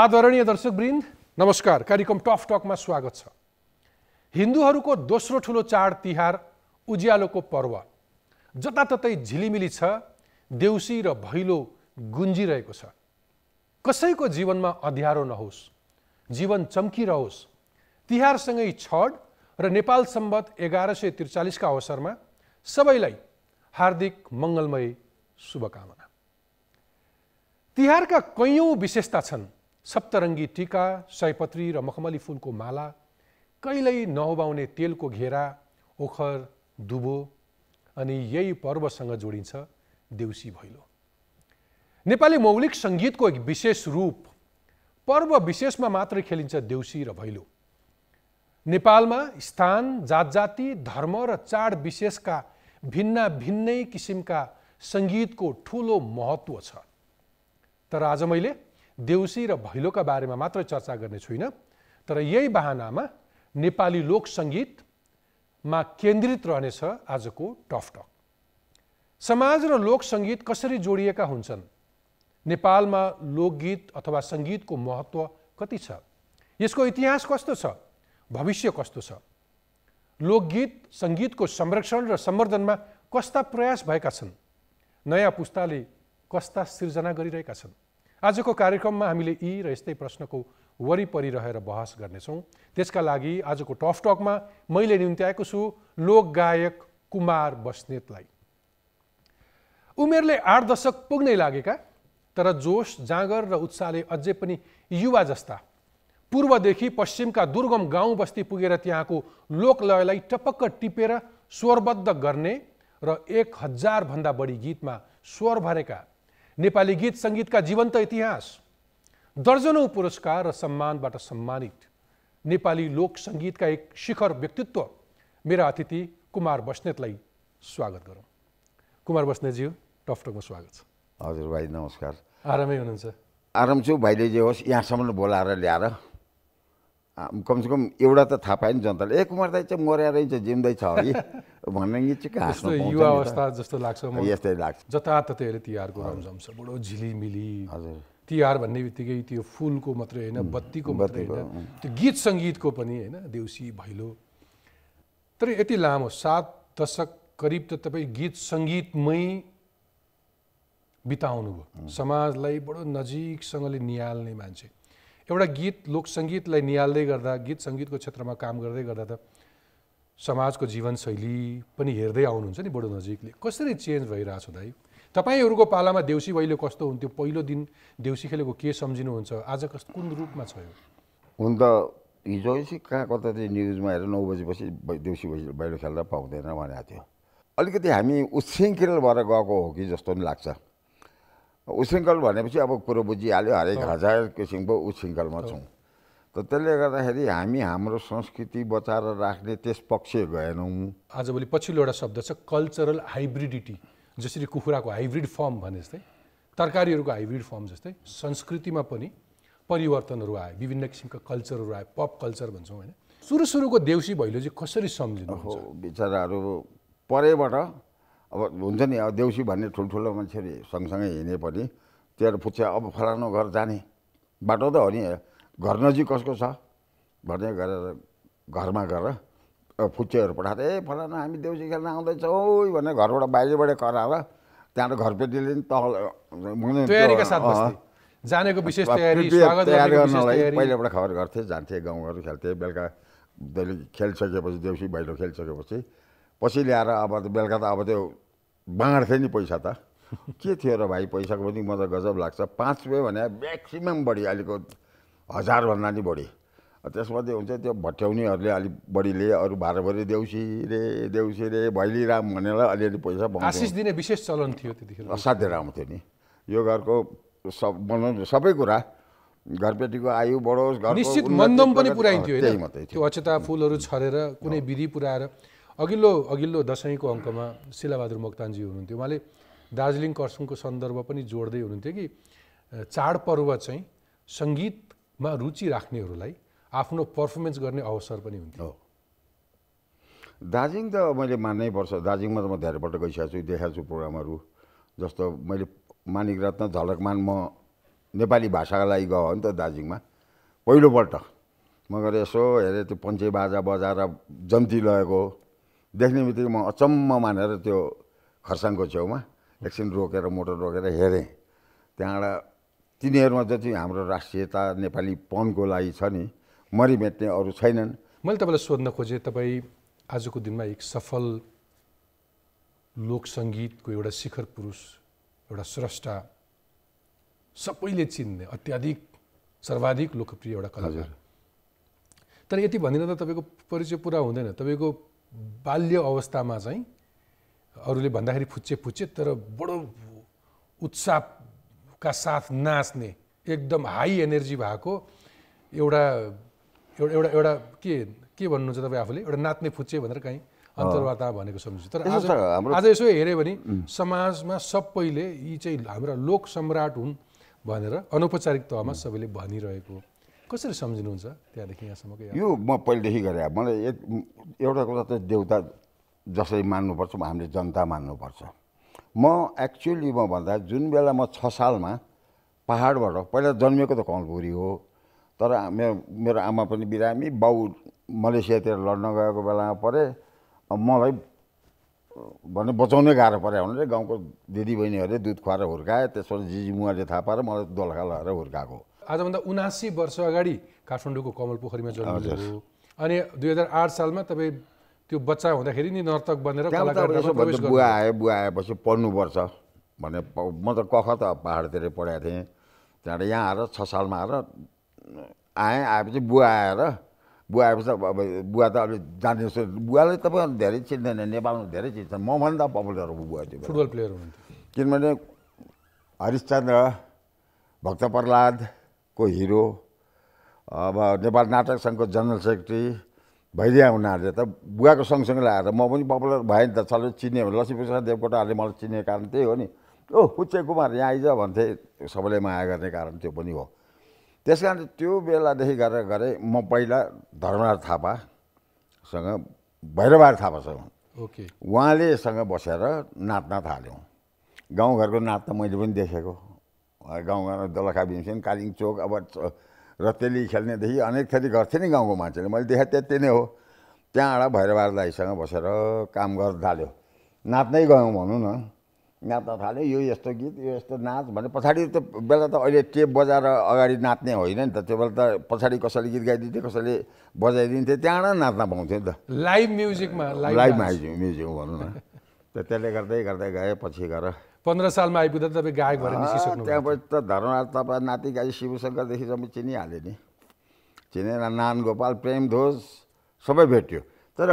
आदरणीय दर्शकवृन्द नमस्कार कार्यक्रम टफ टक में स्वागत छ। हिन्दूहरुको दोस्रो ठूलो चाड तिहार उज्यालोको पर्व जताततै झिलिमिली छ। देउसी र भैलो गुन्जिरहेको छ। कसैको जीवनमा अँध्यारो नहोस्, जीवन चम्किरहोस्। तिहारसँगै छठ र नेपाल संवत 1143 का अवसरमा सबैलाई हार्दिक मंगलमय शुभकामना। तिहारका कैयौं विशेषता छन्। सप्तरंगी टीका, सयपत्री र मखमली फूलको माला, कहिल्यै नहुबाउने तेलको घेरा, ओखर, दुबो अनि यही पर्वसँग जोडिन्छ देउसी भैलो। नेपाली मौलिक संगीतको एक विशेष रूप। पर्व विशेषमा मात्र खेलिन्छ देउसी र भैलो। नेपालमा स्थान, जात-जाति, धर्म र चाड विशेषका भिन्न भिन्नै किसिमका संगीतको ठूलो महत्व छ। तर आज मैले देउसी र भैलोका बारेमा मात्र चर्चा गर्ने छुइन, तर यही बहानामा नेपाली लोक संगीतमा केन्द्रित रहनेछ आजको टफ टक। समाज र लोक संगीत कसरी जोडिएका हुन्छन्? नेपालमा लोकगीत अथवा संगीतको महत्व कति छ? यसको इतिहास कस्तो छ? भविष्य कस्तो छ? लोकगीत संगीतको संरक्षण र सम्बर्धनमा कस्ता प्रयास भएका छन्? नयाँ पुस्ताले कस्ता सिर्जना गरिरहेका छन्? आजको कार्यक्रममा हामीले यी र यस्तै प्रश्नको वरिपरि रहेर बहस गर्नेछौं। त्यसका लागि आजको टफ टकमा मैले निम्त्याएको छु लोक गायक कुमार बस्नेतलाई। उमेरले 8 दशक पुग्नै लागेका तर जोश, जाँगर र उत्साहले अझै पनि युवा जस्ता। पूर्वदेखि पश्चिमका दुर्गम गाउँ बस्ती पुगेर त्यहाँको लोकलयलाई टपक्क टिपेर स्वरबद्ध गर्ने र 1000 भन्दा बढी गीतमा स्वर भरेका नेपाली गीत संगीतका जीवन्त इतिहास। दर्जनौं पुरस्कार र सम्मानबाट सम्मानित नेपाली लोक संगीतका एक शिखर व्यक्तित्व मेरा अतिथि कुमार बस्नेतलाई स्वागत गरौँ। कुमार बस्नेतज्यू, टफ टकमा स्वागत छ। हजुर भाइ नमस्कार। आरामै हुनुहुन्छ? आराम छु भाइले। जे होस्, यहाँसम्म बोलाएर ल्याएर कमसेकम एउटा त थाहा पाएन जनताले। ए कुमार दाइ चाहिँ मर्या रहेछ, जिउँदै छ है भन्ने निश्चित हाँस्नु युवा अवस्था जस्तो लाग्छ। म यस्तै लाग्छ। जताततै अहिले तिहारको रमझम छ, बडो झिलिमिली। हजुर, तिहार भन्ने बित्तिकै त्यो फुलको मात्रै हैन, बत्तीको मात्रै हैन, त्यो गीत संगीतको पनि हैन, देउसी भैलो। तर यति लामो 7 दशक करिब त तपाई गीत संगीतमै बिताउनुभयो। समाजलाई बडो नजिकसँगले नियाल्ने मान्छे। एउटा गीत लोक संगीतलाई नियाल्दै गर्दा, गीत संगीतको क्षेत्रमा काम गर्दै गर्दा त समाजको जीवनशैली पनि हेर्दै आउनुहुन्छ नि बडो नजिकले। कसरी चेन्ज भइरहेछ दाइ? तपाईहरुको पालामा देउसी भैलो कस्तो हुन्थ्यो? पहिलो दिन देउसी खेलेको के सम्झिनुहुन्छ? आज कस्तो कुन रूपमा छ यो? हुन त हिजो कहाँ कता चाहिँ न्युजमा हेरेर 9 बजेपछि देउसी भैलो खेल्न पाउँदैन भनेको थियो। अलिकति हामी उच्छृङ्खल भएर गएको हो कि जस्तो नि लाग्छ। उच्छृङ्खल भनेपछि अब कुरो बुझिहाल्यो, हरेक 1000 किसिमको उच्छृङ्खलमा छौँ। त त्यसले गर्दाखेरि हामी हाम्रो संस्कृति बचाएर राख्ने त्यस पक्ष गएनौँ। आजभोलि पछिल्लो एउटा शब्द छ कल्चरल हाइब्रिडिटी। जसरी कुखुराको हाइब्रिड फर्म भने जस्तै, तरकारीहरूको हाइब्रिड फर्म जस्तै संस्कृतिमा पनि परिवर्तनहरू आए, विभिन्न किसिमका कल्चरहरू आए, पप कल्चर भन्छौँ होइन। सुरुको देउसी भैलो चाहिँ कसरी सम्झिनु? विचाराहरू परैबाट अब हुन्छ नि, अब देउसी भन्ने ठुल्ठुलो मान्छेले सँगसँगै हिँडे पनि तेरो फुच्चा अब फलानु घर जाने बाटो त हो नि, घर नजिक कसको छ भन्ने गरेर घरमा गएर फुच्चेहरू पठाएर ए फलानु हामी देउसी खेल्न आउँदैछौँ भनेर घरबाट बाहिरबाट कराएर त्यहाँबाट घरपेटीले नि तहल जानेको विशेष तयारी गर्नलाई पहिलाबाट खबर गर्थे, जान्थे, गाउँहरू खेल्थे। बेलुका खेलिसकेपछि देउसी भैलो खेलिसकेपछि पछि ल्याएर अब बेलुका त अब त्यो बाँड्थे नि पैसा त के थियो र भाइ? पैसाको पनि म त गजब लाग्छ। 5 रुपियाँ भने म्याक्सिमम बढी, अलिको 1000 भन्दा नि बढी। त्यसमध्ये हुन्छ त्यो भट्याउनेहरूले अलिक बढीले, अरू भारभरि देउसी रे भैली राम भनेर अलिअलि पैसा पाउँछ। आशिष दिने विशेष चलन थियो त्यतिखेर, असाध्य राम थियो नि। यो घरको सबै कुरा घरपेटीको आयु बढोस्, घरको निश्चित मन्दम पनि पुर्याइन्थ्यो हैन? त्यो अक्षता फुलहरू छरेर कुनै विधि पुर्याएर। अघिल्लो दशैंको अंकमा शिलाबहादुर मोक्तानजी हुनुहुन्थ्यो, उहाँले दार्जिलिङ कर्सुङको सन्दर्भ पनि जोड्दै हुनुहुन्थ्यो कि चाडपर्व चाहिँ संगीतमा रुचि राख्नेहरूलाई आफ्नो पर्फर्मेन्स गर्ने अवसर पनि हुन्थ्यो। दार्जिलिङ त मैले मान्नैपर्छ। दार्जिलिङमा त म धेरैपल्ट गइसकेको छु, देखाएको छु प्रोग्रामहरू। जस्तो मैले मानिक रत्न झलकमान म नेपाली भाषाका लागि गयो नि त दार्जिलिङमा पहिलो पल्ट मगर यसो हेरे त्यो पञ्चे बाजा बजाएर जम्ती लगेको देख्ने बित्तिकै म अचम्म मानेर त्यो खरसाङको छेउमा एकछिन रोकेर मोटर रोकेर हेरेँ त्यहाँबाट तिनीहरुमा जति हाम्रो राष्ट्रियता नेपालीपनको लागि छ नि मरिमेट्ने अरु छैनन् मैले तपाईलाई सोध्न खोजे तपाई आजको दिनमा एक सफल लोक संगीतको एउटा शिखर पुरुष एउटा स्रष्टा सबैले चिन्ने अत्याधिक सर्वाधिक लोकप्रिय एउटा कलाकार तर यति भनिरहँदा तपाईको परिचय पूरा हुँदैन तपाईको बाल्य अवस्थामा चाहिँ अरूले भन्दाखेरि फुच्चे फुच्चे तर बडो उत्साह का साथ नाच्ने एकदम हाई एनर्जी भएको एउटा एउटा एउटा के भन्नुहुन्छ तपाई आफूले एउटा नाच्ने फुच्चे भनेर कहीं अन्तर्वार्ता भनेको समझ्छु तर आज यसो हेरे भने समाजमा सबैले यी चाहिँ हाम्रो लोक सम्राट हुन् भनेर अनौपचारिक तहमा सबैले भनिरहेको कसरी सम्झिनुहुन्छ त्यहाँदेखि यहाँसम्मको यो म पहिलेदेखि गरे मलाई एउटा कुरा त देउता जसरी मान्नुपर्छ हामीले जनता मान्नुपर्छ म एक्चुअली म भन्दा जुन बेला म 6 सालमा पहाडबाट पहिला जन्मेको त कमलपुरी हो तर मेरो आमा पनि बिरामी बाउ मलेसियातिर लड्न गएको बेलामा परे मलाई भने बचाउनै गाह्रो पर्यो हुनाले गाउँको दिदीबहिनीहरुले दूध खुवाएर हुर्काए त्यसपछि जिजी मुवाले थाहा पाएर मलाई दोलखा लगाएर हुर्काएको आजभन्दा 79 वर्ष अगाडि काठमाडौँको कमलपोखरीमा जन्मिनुभयो अनि 2008 सालमा तपाई त्यो बच्चा हुँदाखेरि नि नर्तक बनेर कलाकारको प्रवेश गर्नु बुवा आएपछि पढ्नुपर्छ भने म त कख त पहाडतिरै पढाए थिए त्यहाँबाट यहाँ आएर 6 सालमा आएपछि बुवा आएपछि अब बुवा त अलि जाने बुवालाई तपाईहरु धेरै चिन्दैन नेपालमा धेरै चिन्छ म भन्दा पपुलर हो बुवा त्यो फुटबल प्लेयर हुनुहुन्थ्यो किनभने हरिश्चन्द्र भक्त प्रहलाद को हिरो अब नेपाल नाटक संघको जनरल सेक्रेटरी भइदिया हुनाले त बुवाको सँगसँगै आएर म पनि पपुलर भएँ नि त चलो चिन्ने लक्ष्मीप्रसाद देवकोटाले मलाई चिन्ने कारण त्यही हो नि ओ पुच्चे कुमार यहाँ आइज भन्थे सबैले माया गर्ने कारण त्यो पनि हो त्यसकारण त्यो बेलादेखि गरे म पहिला धर्मराज थापासँग भैरवबहादुर थापासँग ओके उहाँलेसँग बसेर नाच्न थाल्यौं गाउँघरको नाच त मैले पनि देखेको गाउँघरमा दोलखा बिन्सेन कालिङ चोक अब रतेली खेल्नेदेखि अनेक थरी गर्थे नि गाउँको मान्छेले मैले देखे त्यति नै हो त्यहाँबाट भैरवबहादुर दाइसँग बसेर काम गर्न थाल्यो नाच्नै गयौं भनौँ न नाच्न थाल्यो यो यस्तो गीत यो यस्तो नाच भने पछाडि त बेला त अहिले टेप बजाएर अगाडि नाच्ने होइन नि त त्यो बेला त पछाडि कसैले गीत गाइदिन्थे कसैले बजाइदिन्थे त्यहाँ नाच्न पाउँथ्यो नि त लाइभ म्युजिकमा म्युजिक भनौँ न त्यसले गर्दै गएपछि गएर 15 सालमा आइपुग्दा तपाईँ गायक भएर निस्किसक्नु त्यहाँपछि त धर्मराज थापा नाति गाई शिवशङ्करदेखि जम्मै चिनिहाले नि चिने नारायण गोपाल प्रेम ध्वज सबै भेट्यो तर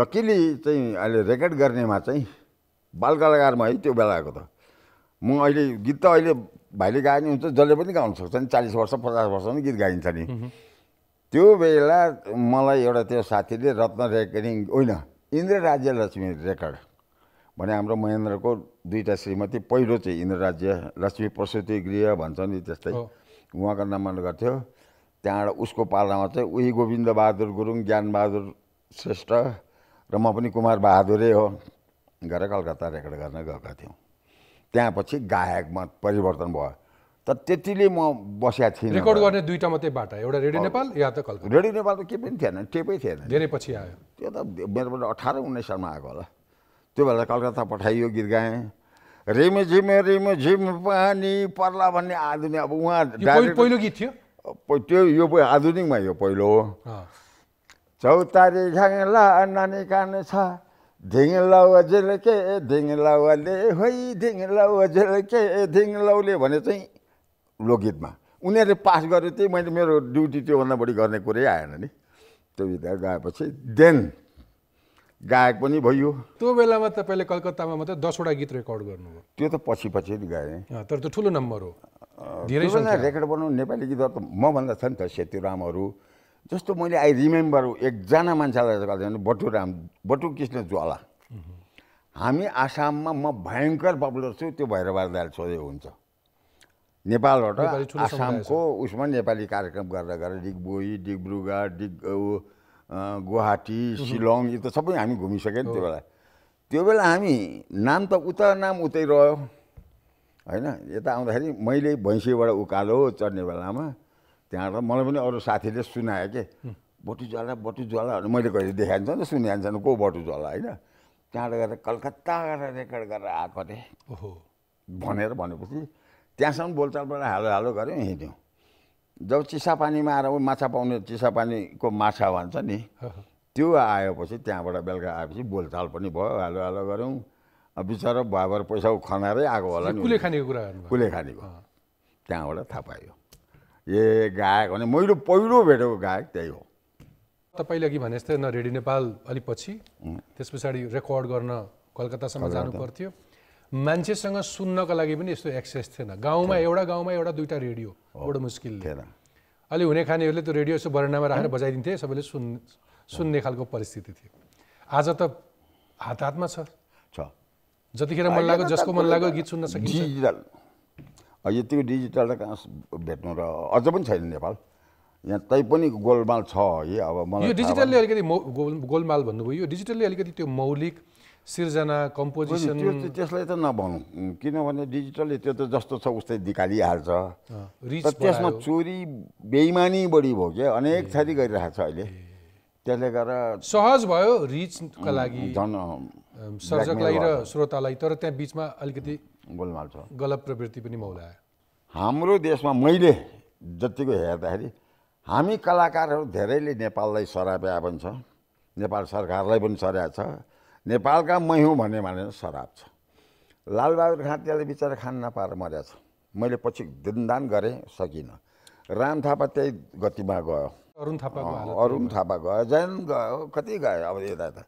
लकिली चाहिँ अहिले रेकर्ड गर्नेमा चाहिँ बाल कलाकारमा है त्यो बेलाको त म अहिले गीत त अहिले भाइले गाएन हुन्छ जसले पनि गाउन सक्छ नि 40 वर्ष 50 वर्ष पनि गीत गाइन्छ नि त्यो बेला मलाई एउटा त्यो साथीले रत्न रेकर्डिङ होइन इन्द्र राज्य लक्ष्मी रेकर्ड भने हाम्रो महेन्द्रको दुईटा श्रीमती पहिलो चाहिँ इन्द्र राज्य लक्ष्मी प्रसूति गृह भन्छ नि त्यस्तै उहाँको नाममा गर्थ्यो त्यहाँबाट उसको पालामा चाहिँ उही गोविन्द बहादुर गुरुङ ज्ञान बहादुर श्रेष्ठ र म पनि कुमार बहादुरै हो गरेर कलकत्ता रेकर्ड गर्न गएका थियौं त्यसपछि गायकमा परिवर्तन भयो तर त्यतिले म बसेका थिएन रेकर्ड गर्ने दुईटा मात्रै बाटा एउटा रेडियो नेपाल या त कलकत्ता रेडियो नेपाल त के पनि थिएन टेपै थिएन धेरै पछि आयो त्यो त मेरोबाट 18-19 सालमा आएको होला त्यो बेला कलकत्ता पठाइयो गीत गाएँ रिम झिम पानी पर्ला भन्ने आधुनिक अब उहाँ पहिलो गीत थियो त्यो यो आधुनिकमा यो पहिलो चौतारी झगला नानी कान छ धिङलाउ झिल्के धिङलाउले होइ धिङलाउ झिल्के धिङलाउले भने चाहिँ लोकगीतमा उनीहरूले पास गर्यो त्यही मैले मेरो ड्युटी त्योभन्दा बढी गर्ने कुरै आएन नि त्यो गीतहरू गाएपछि देन गायक पनि भयो त्यो बेलामा तपाईँले कलकत्तामा मात्रै 10 वटा गीत रेकर्ड गर्नुभयो त्यो त पछि पछि गाएँ तर त्यो ठुलो नम्बर हो धेरै सङ्ख्या रेकर्ड बनाउनु नेपाली गीतहरू त मभन्दा छ नि त सेतुरामहरू जस्तो मैले आई रिमेम्बर एकजना मान्छेलाई बटुकृष्ण ज्वाला हामी आसाममा म भयंकर पपुलर छु त्यो भैरवबहादुर दाइले सोधेको हुन्छ नेपालबाट आसामको उसमा नेपाली कार्यक्रम गर्दा डिगबोई डिब्रुगढ गुवाहाटी शिलङ यो त सबै हामी घुमिसक्यौं त्यो बेला हामी नाम त उता नाम उतै रह्यो हैन यता आउँदाखेरि मैले भैँसीबाट उकालो चढ्ने बेलामा त्यहाँ मलाई पनि अरु साथीले सुनाए के बटु ज्वाला मैले कहिले देखाएन नि सुनेन छन् को बटु ज्वाला हैन त्यहाँबाट गएर कलकत्ता गएर रेकर्ड गरेर आएको रे ओहो भनेर भनेपछि त्यहाँसम्म बोलचालबाट हालो हालो गरे हिँड्यौं जब चिसापानीमा आएर माछा पाउने चिसापानीको माछा भन्छ नि त्यो आएपछि त्यहाँबाट बेलका आएपछि बोलचाल पनि भयो हालो हालो गरौं अब बिचारा बाबर पैसा खनारै आको होला नि कुले खानेको कुरा गर्नु कुले खानेको त्यहाँबाट थाहा पायो ए गायक भने मैले पहिलो भेटेको गायक त्यही हो तपाईले कि भने जस्तै न रेडियो नेपाल अलि पछि त्यसपछि रेकर्ड गर्न कलकत्तासम्म जानु पर्थ्यो मान्छेसँग सुन्नको लागि पनि यस्तो एक्सेस थिएन गाउँमा एउटा दुईटा रेडियो बडो मुस्किल थिएन अलि हुने खानेहरूले त्यो रेडियो यसो बरन्डामा राखेर बजाइदिन्थे सबैले सुन्ने खालको परिस्थिति थियो आज त हातमा छ जतिखेर मन लाग्यो जसको मन लाग्यो गीत सुन्न सकिन्छ डिजिटल यतिको डिजिटल त कहाँ भेट्नु र अझ पनि छैन नेपाल यहाँ तै पनि गोलमाल छ अब मलाई यो डिजिटलले अलिकति गोलमाल भन्नुभयो यो डिजिटलले अलिकति त्यो मौलिक सिर्जना कम्पोजिसन त्यसलाई त नभनौँ किनभने डिजिटलले त्यो त जस्तो छ उस्तै निकालिहाल्छ त्यसमा चोरी बेइमानी बढी भयो क्या अनेक थरी गरिरहेको छ अहिले त्यसले गर्दा सहज भयो रिचका लागि सर्जकलाई र श्रोतालाई तर त्यहाँ बिचमा अलिकति गोलमाल छ गलत प्रवृत्ति पनि मौलायो हाम्रो देशमा मैले जतिको हेर्दाखेरि हामी कलाकारहरू धेरैले नेपाललाई सराप्या पनि छ नेपाल सरकारलाई पनि सराप छ नेपालका मै हुँ भन्ने मान्छे सराप छ लालबहादुर खाँटीले बिचारा खान नपाएर मर्या छ मैले पछि दिनदान गरेँ सकिनँ राम थापा त्यही गतिमा गयो अरुण थापा गयो जयन गयो कति गयो अब यता त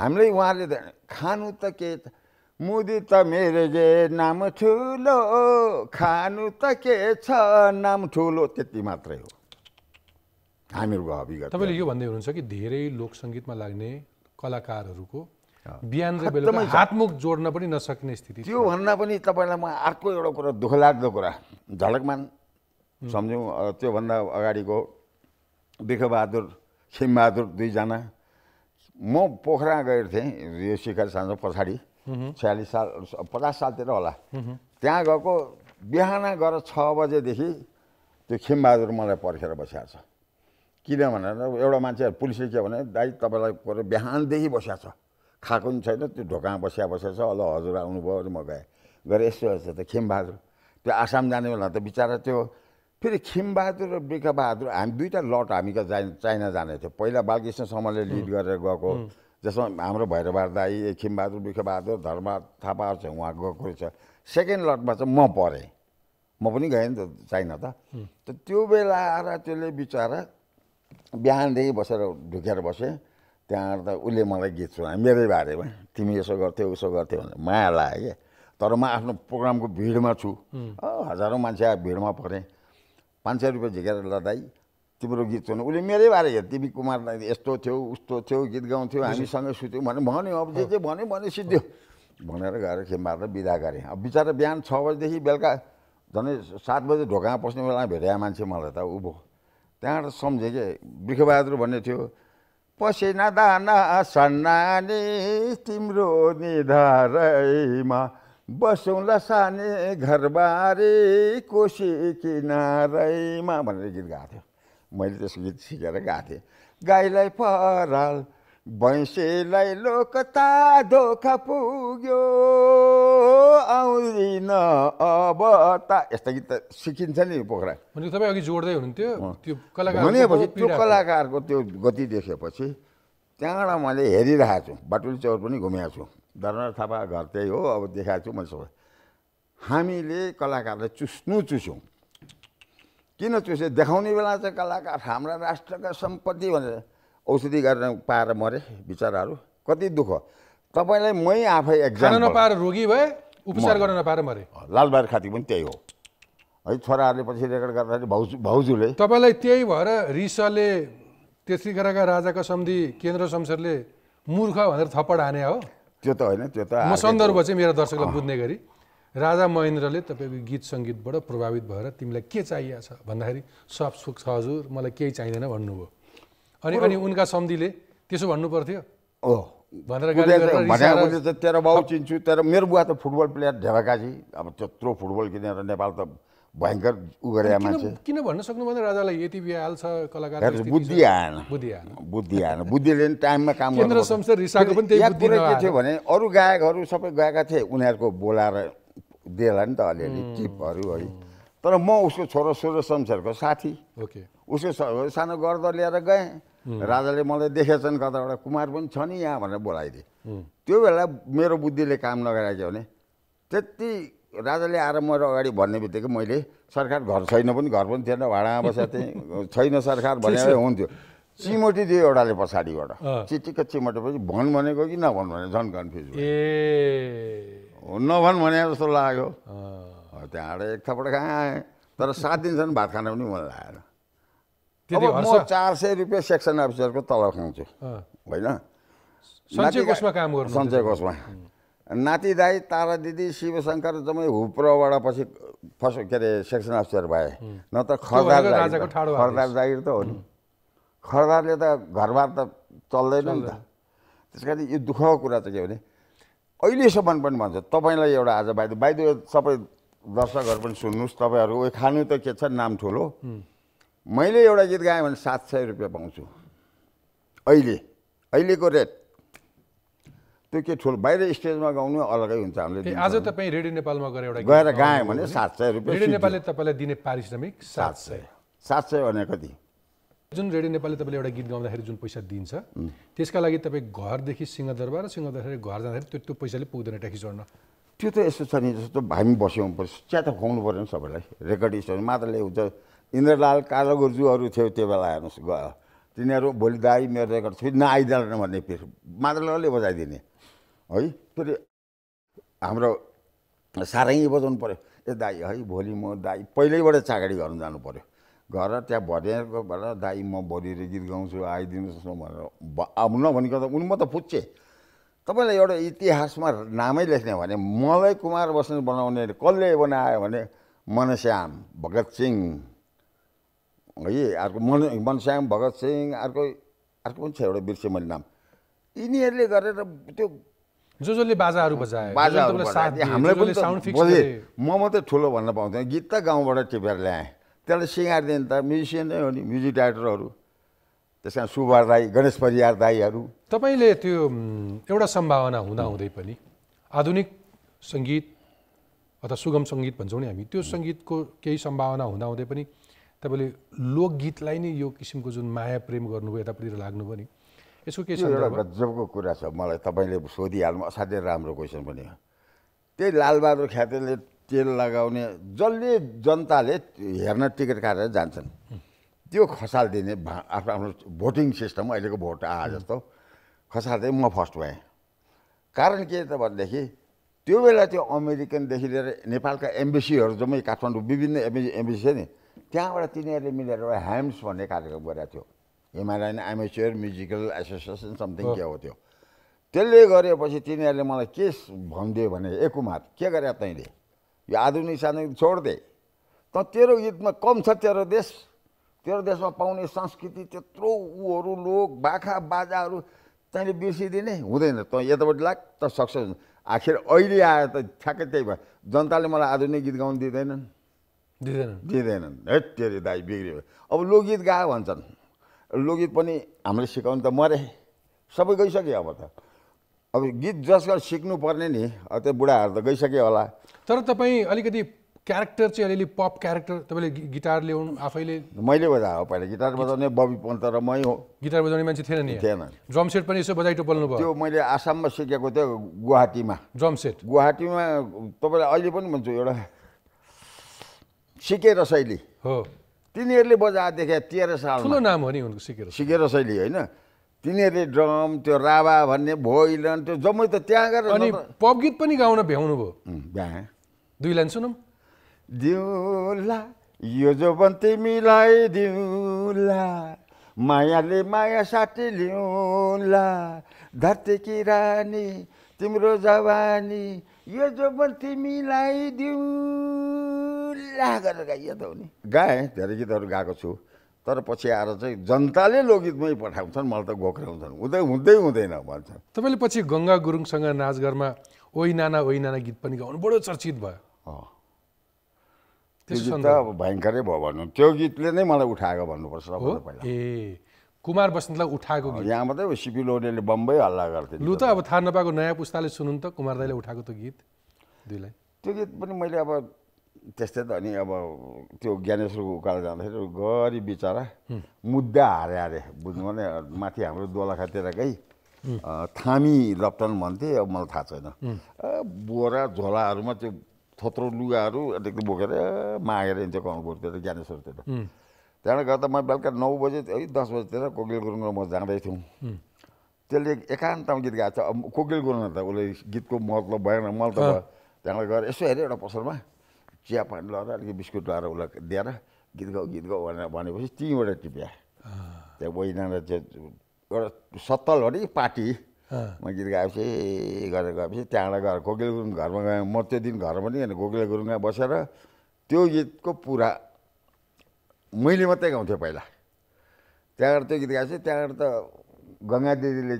हामीले उहाँले खानु त के मुदी त मेरो जे नाम ठुलो खानु त के छ नाम ठुलो त्यति मात्रै हो हामीहरूको हबी तपाईले यो भन्दै हुनुहुन्छ कि धेरै लोक संगीतमा लाग्ने कलाकारहरूको बिहान र बेलुका हातमुख जोड्न पनि नसक्ने स्थिति त्यो भन्दा पनि तपाईलाई म अर्को एउटा कुरा दुःखलाग्दो कुरा झलकमान सम्झौँ त्यो भन्दा अगाडिको बिखबहादुर खिमबहादुर दुईजना म पोखरा गएको थिएँ यो शिखर साँझ पछाडि 46 साल 50 सालतिर होला त्यहाँ गएको बिहान गएर 6 बजेदेखि त्यो खिमबहादुर मलाई पर्खेर बसिरहेको छ किन भनेर एउटा मान्छे पुलिसले के भने दाइ तपाईँलाई बिहानदेखि बसिया छ खाएको पनि छैन त्यो ढोकामा बसिया छ ल हजुर आउनुभयो अरे म गएँ गएर यस्तो रहेछ त खिमबहादुर त्यो आसाम जाने बेला त बिचरा त्यो फेरि खिमबहादुर र बिखबहादुर हामी दुईवटा लट हामीका चाइना जाने थियो पहिला बालकृष्ण समले लिड गरेर गएको जसमा हाम्रो भैरवहार दाई खिमबहादुर बिखबहादुर धर्मराज थापा चाहिँ उहाँ गएको रहेछ सेकेन्ड लटमा चाहिँ म परेँ म पनि गएँ नि त चाइना त त्यो बेला आएर त्यसले बिचरा बिहानदेखि बसेर ढुकेर बसेँ त्यहाँ त उसले मलाई गीत सुनायो मेरै बारेमा तिमी यसो गर्थ्यौ उसो गर्थ्यौ भनेर माया लाग्यो क्या तर म आफ्नो प्रोग्रामको भिडमा छु हजारौँ मान्छे भिडमा परेँ 500 रुपियाँ झिकेर लदाई तिम्रो गीत सुन्नु उसले मेरै बारे हेर तिमी कुमार यस्तो थियो उस्तो थियो गीत गाउँथ्यौ हामीसँगै सुत्यौँ भने भन्यो अब जे भन्यो भने सिद्धो भनेर गएर खेमबाट बिदा गरेँ अब बिचरा बिहान 6 बजीदेखि बेलुका झन् 7 बजे ढोकामा पस्ने बेलामा भेट्या मान्छे मलाई त उभो त्यहाँबाट सम्झेँ कि बिखबहादुर भन्ने थियो पसिना दाना सन्नानी तिम्रो निधारैमा बसौँला साने घरबारी कोशी किनारैमा भनेर गीत गाएको थियो मैले त्यस गीत सिकेर गाएको थिएँ गाईलाई पराल भैँसीलाई लोकता धोका पुग्यो आउँदिन अब त यस्तो गीत त सिकिन्छ नि पोखरा तपाईँ अघि जोड्दै हुनुहुन्थ्यो त्यो कलाकार भनेपछि त्यो कलाकारको त्यो गति देखेपछि त्यहाँबाट मैले हेरिरहेको छु बाटुली चौर पनि घुमेको छु धर्मराज थापा घर त्यही हो अब देखाएको छु मैले सबै हामीले कलाकारलाई चुस्यौँ किन चुस्यो देखाउने बेला चाहिँ कलाकार हाम्रा राष्ट्रका सम्पत्ति भनेर औषधि गरेर पाएर मरे बिचराहरू कति दुःख तपाईँलाई मै आफै एक्जाम नपाएर रोगी भए उपचार गर्न नपाएर मरे लालबहादुर खाती पनि त्यही हो है छोराहरूले पछि रेकर्ड गर्दाखेरि भाउजूले तपाईँलाई त्यही भएर रिसले त्यसैखेरका राजाका सम्धि केन्द्र शमशेरले मूर्ख भनेर थप्पड हाने हो त्यो त होइन त्यो त म सन्दर्भ चाहिँ मेरो दर्शकलाई बुझ्ने गरी राजा महेन्द्रले तपाईँको गीत सङ्गीतबाट प्रभावित भएर तिमीलाई के चाहिएको छ भन्दाखेरि सब सुख छ हजुर मलाई केही चाहिँदैन भन्नुभयो अनि उनका सम्धिले त्यसो भन्नु पर्थ्यो ओ There about into there Mirbuat football player Devagaji, after throw football in about the banker Ugaramachi. Kinabana rather like ATV Alsa Kalaga. That's Budian time come some recycling or Gag or Supagagate, Unergo Bolar de Landa, cheap or Mo Soro Sam Sati. Okay. Uso Sano Gordo Leraga. राजाले मलाई देखेछन् कताबाट कुमार पनि छ नि यहाँ भनेर बोलाइदिए त्यो बेला मेरो बुद्धिले काम नगराएको भने त्यति राजाले आएर म अगाडि भन्ने बित्तिकै मैले सरकार घर छैन पनि घर पनि थिएन भाडामा बसेथे छैन सरकार भनेर हुन्थ्यो चिमोटी दियो एउटाले पछाडीबाट चिटिक्क चिमोटी पछि भन भनेको कि नभन भने झन कन्फ्युज भयो ए नभन भने जस्तो लाग्यो त्यहाँबाट एक थपड खाए तर 7 दिनसम्म भात खान पनि मन लागेन अब म 400 रुपैयाँ सेक्सन अफिसरको तलब खाउँछु हैन सञ्चय कोषमा काम गर्नु सञ्चय कोषमा नाति दाइ तारा दिदी शिवशंकर जमै हुप्रबाट पछि फस के रे सेक्सन अफिसर भए न त खरदार राजाको ठाडो खरदार जागिर त हो नि खरदारले त घरबार त चल्दैन नि त त्यसकारण यो दुःखको कुरा त के भने अहिले सम्म पनि भन्छ तपाईलाई एउटा आज बाइदु सबै दर्शकहरु पनि सुन्नुस् तपाईहरु ओइ खानु त के छ नाम ठुलो मैले एउटा गीत गाए भने 700 रुपैयाँ पाउँछु अहिले अहिलेको रेट त्यो के ठुल बाहिर स्टेजमा गाउनु अलगै हुन्छ हामीले आज तपाई रेडियो नेपालमा गरे एउटा गएर गाए भने 700 रुपैयाँ रेडियो नेपालले तपाईलाई दिने पारिश्रमिक 700 700 भने कति जुन रेडियो नेपालले तपाईले एउटा गीत गाउँदाखेरि जुन पैसा दिन्छ त्यसका लागि तपाई घरदेखि सिंहदरबार सिंहदरबार घर जाँदाखेरि त्यो पैसाले पुग्दैन ट्याक्सी चढ्न त्यो त यस्तो छ नि जस्तो हामी बस्यौं च्या त खुवाउनु पर्यो नि सबैलाई रेकर्डिस्टहरु मात्रले हुन्छ इन्द्रलाल कालो गुर्जुहरु थियो त्यो बेला हेर्नुस् गयो तिनीहरु भोलि दाइ मेरो रेकर्ड फेरि नआइदिएन भन्ने फेरि मादलले बजाइदिने है फेरि हाम्रो सारङ्गी बजाउनु पर्यो ए दाइ है भोलि म दाइ पहिल्यैबाट चाकडी गर्न जानु पर्यो घर त्यहाँ भरेको भएर दाइ म भोलि रे गीत गाउँछु आइदिनुस् न भनेर अब नभनेको त उनी म त फुच्चे तपाईलाई एउटा इतिहासमा नामै लेख्ने भने मलाई कुमार बस्नेत बनाउने कसले बनायो भने मनश्याम भगत सिंह अर्को मनश्याम भगत सिंह अर्को अर्को पनि छ एउटा बिर्से मैले नाम यिनीहरुले गरेर त्यो जो जोले बाजाहरु बजाए हामीलाई पनि साउन्ड फिक्स गरे म मात्रै ठुलो भन्न पाउँदैन गीत त गाउँबाट टिपेर ल्याए त्यसले सिंगार्दिन त म्युजिशियन नै हो नि म्युजिक डाइरेक्टरहरु त्यसका सुबार दाइ गणेश परियार दाइहरु तपाईले त्यो एउटा सम्भावना हुँदा हुँदै पनि आधुनिक संगीत अथवा सुगम संगीत भन्छौं नि हामी त्यो संगीतको केही सम्भावना हुँदा हुँदै पनि तपाईले लोकगीतलाई नि यो किसिमको जुन माया प्रेम गर्नुभयो यतातिर लाग्नु पनि यसको के सन्दर्भ गजबको कुरा छ मलाई तपाईले सोधिहाल्नु असाध्यै राम्रो क्वेशन पनि हो त्यही लालबहादुर ख्यातिले तेल लगाउने जसले जनताले हेर्न टिकट काटेर जान्छन् त्यो खसाल दिने आफ्नो आफ्नो भोटिङ सिस्टम अहिलेको भोट आ जस्तो खसाल्दै म फर्स्ट भएँ कारण के त भन्देखि त्यो बेला त्यो अमेरिकन देखि लिएर नेपालका एम्बेसीहरु जम्मै काठमाडौँ विभिन्न एम्बेसी छ नि त्यहाँबाट तिनीहरुले मिलेर एउटा ह्याम्स भन्ने कार्यक्रम गरेको थियो Himalayan amateur musical association something के हो त्यो त्यसले गरेपछि तिनीहरुले मलाई के भन्दियो भने ए कुमार के गरे तैले यो आधुनिक साधन छोड दे त तेरो गीतमा कम छ तेरो देशमा पाउने संस्कृति त्यत्रो उहरु लोक बाखा बाजाहरु तैले बिर्सिदिने हुँदैन त यताबाट लाग त सक्सेस आखिर अहिले आयो त ठ्याक्कै त्यही भयो जनताले मलाई आधुनिक गीत गाउन दिदैनन् दिदैनन् हैट तेरी दाइ बिग्रियो अब लोकगीत गायो भन्छन् लोकगीत पनि हामीले सिकाउन त मरे सबै गइसक्यो अब गीत जसले सिक्नु पर्ने नि अते बुढाहरु त गइसक्यो होला तर तपाई अलिकति क्यारेक्टर चाहिँ अलिअलि पप क्यारेक्टर तपाईले गिटार ल्याउनु आफैले मैले बजाए पहिले गिटार बजाउने बबी पन्त र मै हो गिटार बजाउने मान्छे थिएन नि ड्रम सेट पनि यसो बजाइटो बोल्नु भयो त्यो मैले आसाममा सिकेको थियो गुवाहाटीमा ड्रम सेट गुवाहाटीमा तपाईले अहिले पनि भन्छु एउटा सिकेर शैली हो तिनीहरुले बजाए देखे 13 सालमा ठुलो नाम हो नि उनको सिकेर शैली हैन तिनीहरुले ड्रम त्यो रावा भन्ने भोइलन त्यो जम्मै त त्यहाँ गएर अनि पप गीत पनि गाउन भ्याउनु भयो भ्याए दुई लाइन सुनौं दिउला यो जो बन्ती मिलाई दिउला मायाले माया साथी लिउला धरतीकी रानी तिम्रो जवानी यो जो बन्ती मिलाई दिउला गरेर गाइयो त हो नि गाए धेरै गीतहरु गाएको छु तर पछि आएर चाहिँ जनताले लोकगीतमै पठाउँछन् मलाई त गोक्राउँछन् उदै हुँदै हुँदैन भन्छन् तपाईले पछि गंगा गुरुङसँग नाचघरमा ओइ नाना गीत पनि गाउनु बडो चर्चित भयो त्यो त भयंकरै भयो भन्नु त्यो गीतले नै मलाई उठाएको भन्नुपर्छ सबैभन्दा पहिला ए कुमार बस्नेतलाई उठाएको गीत यहाँ मात्रै सिपी लोडेले बम्बई हल्ला गर्थे लु त अब थाहा नपाएको नयाँ पुस्ताले सुनुन् त कुमार दाइले उठाएको त्यो गीत दुईलाई त्यो गीत पनि मैले अब त्यस्तै त अनि अब त्यो ज्ञानेश्वरको उकालो जाँदाखेरि गरी बिचारा मुद्दा हारे हारे बुझ्नु भने माथि हाम्रो दोलाखातिरकै थामी लप्टन भन्थे अब मलाई थाहा छैन बोरा झोलाहरुमा त्यो थोत्रो लुगाहरु अलिकति बोकेर मागेर हिँड्थ्यो कङ्गुरतिर ज्ञानेश्वरतिर त्यहाँबाट गर्दा म बेलुका 9 बजे 10 बजेतिर कोकिल गुरुङ र म जाँदै थियौँ त्यसले एकान्तमा गीत गाएको छ कोकिल गुरुङ त उसले गीतको मतलब भएन मलाई त त्यहाँबाट गएर यसो हेरेँ एउटा पसलमा चिया पानी लगाएर अलिकति बिस्कुट लगाएर उसलाई दिएर गीत गाऊ भनेर भनेपछि तीबाट टिप्या त्यहाँ बहिनीलाई त्यो एउटा सत्तल हो नि पार्टी म गीत गाएपछि गरेर गएपछि त्यहाँबाट गएर कोकिल गुरुङ घरमा गएँ म त्यो दिन घरमा नि कोकिल गुरुङमा बसेर त्यो गीतको पुरा मैले मात्रै गाउँथेँ पहिला त्यहाँबाट त्यो गीत गाएपछि त्यहाँबाट त गंगा दिदीले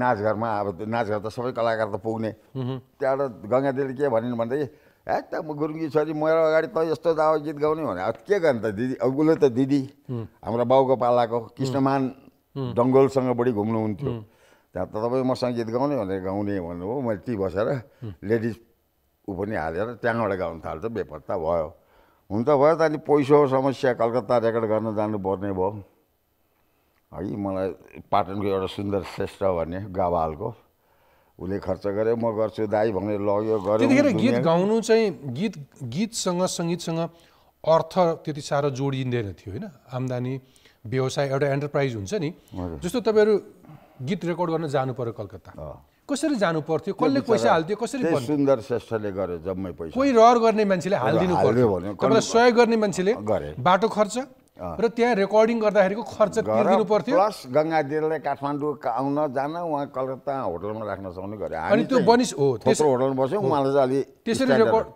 नाचघरमा अब नाचघर त सबै कलाकार त पुग्ने त्यहाँबाट गंगा दिदीले के भनिन् भन्दै है त म गुरुङकी छोरी मेरो अगाडि त यस्तो दाव गीत गाउने भने अब के गर्ने त दिदी उसले त दिदी हाम्रो बाउको पालाको कृष्णमान डङ्गोलसँग बढी घुम्नुहुन्थ्यो त्यहाँ त तपाईँ मसँग गीत गाउने भनेर गाउने भन्नुभयो मैले ती बसेर लेडिज ऊ पनि हालेर त्यहाँबाट गाउनु थाल्थ्यो बेपत्ता भयो हुन त भयो त अनि पैसो समस्या कलकत्ता रेकर्ड गर्न जानुपर्ने भयो है मलाई पाटनको एउटा सुन्दर श्रेष्ठ भन्ने गावालको उले खर्च गरे म गर्छु दाइ भन्ने लग्यो गरे त्यतिखेर गीत गाउनु चाहिँ गीतसँग संगीतसँग अर्थ त्यति साह्रो जोडिँदैन थियो हैन आम्दानी व्यवसाय एउटा एन्टरप्राइज हुन्छ नि जस्तो तपाईहरु गीत रेकर्ड गर्न जानु पर्यो कलकत्ता कसरी जानु पर्थ्यो कसले पैसा हाल्थ्यो कसरी बन्छ सुन्दर श्रेष्ठले गरे जम्मै पैसा कोही रहर गर्ने मान्छेले हाल्दिनु पर्यो तपाईलाई सहयोग गर्ने मान्छेले बाटो खर्च र त्यहाँ रेकर्डिङ गर्दाखेरिको खर्च तिर्दिनु पर्थ्यो प्लस गंगा दिदीले काठमाडौँ आउन जान उहाँ कलकत्ता होटलमा राख्न सक्नु गरे अनि त्यो बनिस हो त्यस्तो होटलमा बस्यो उहाँले चाहिँ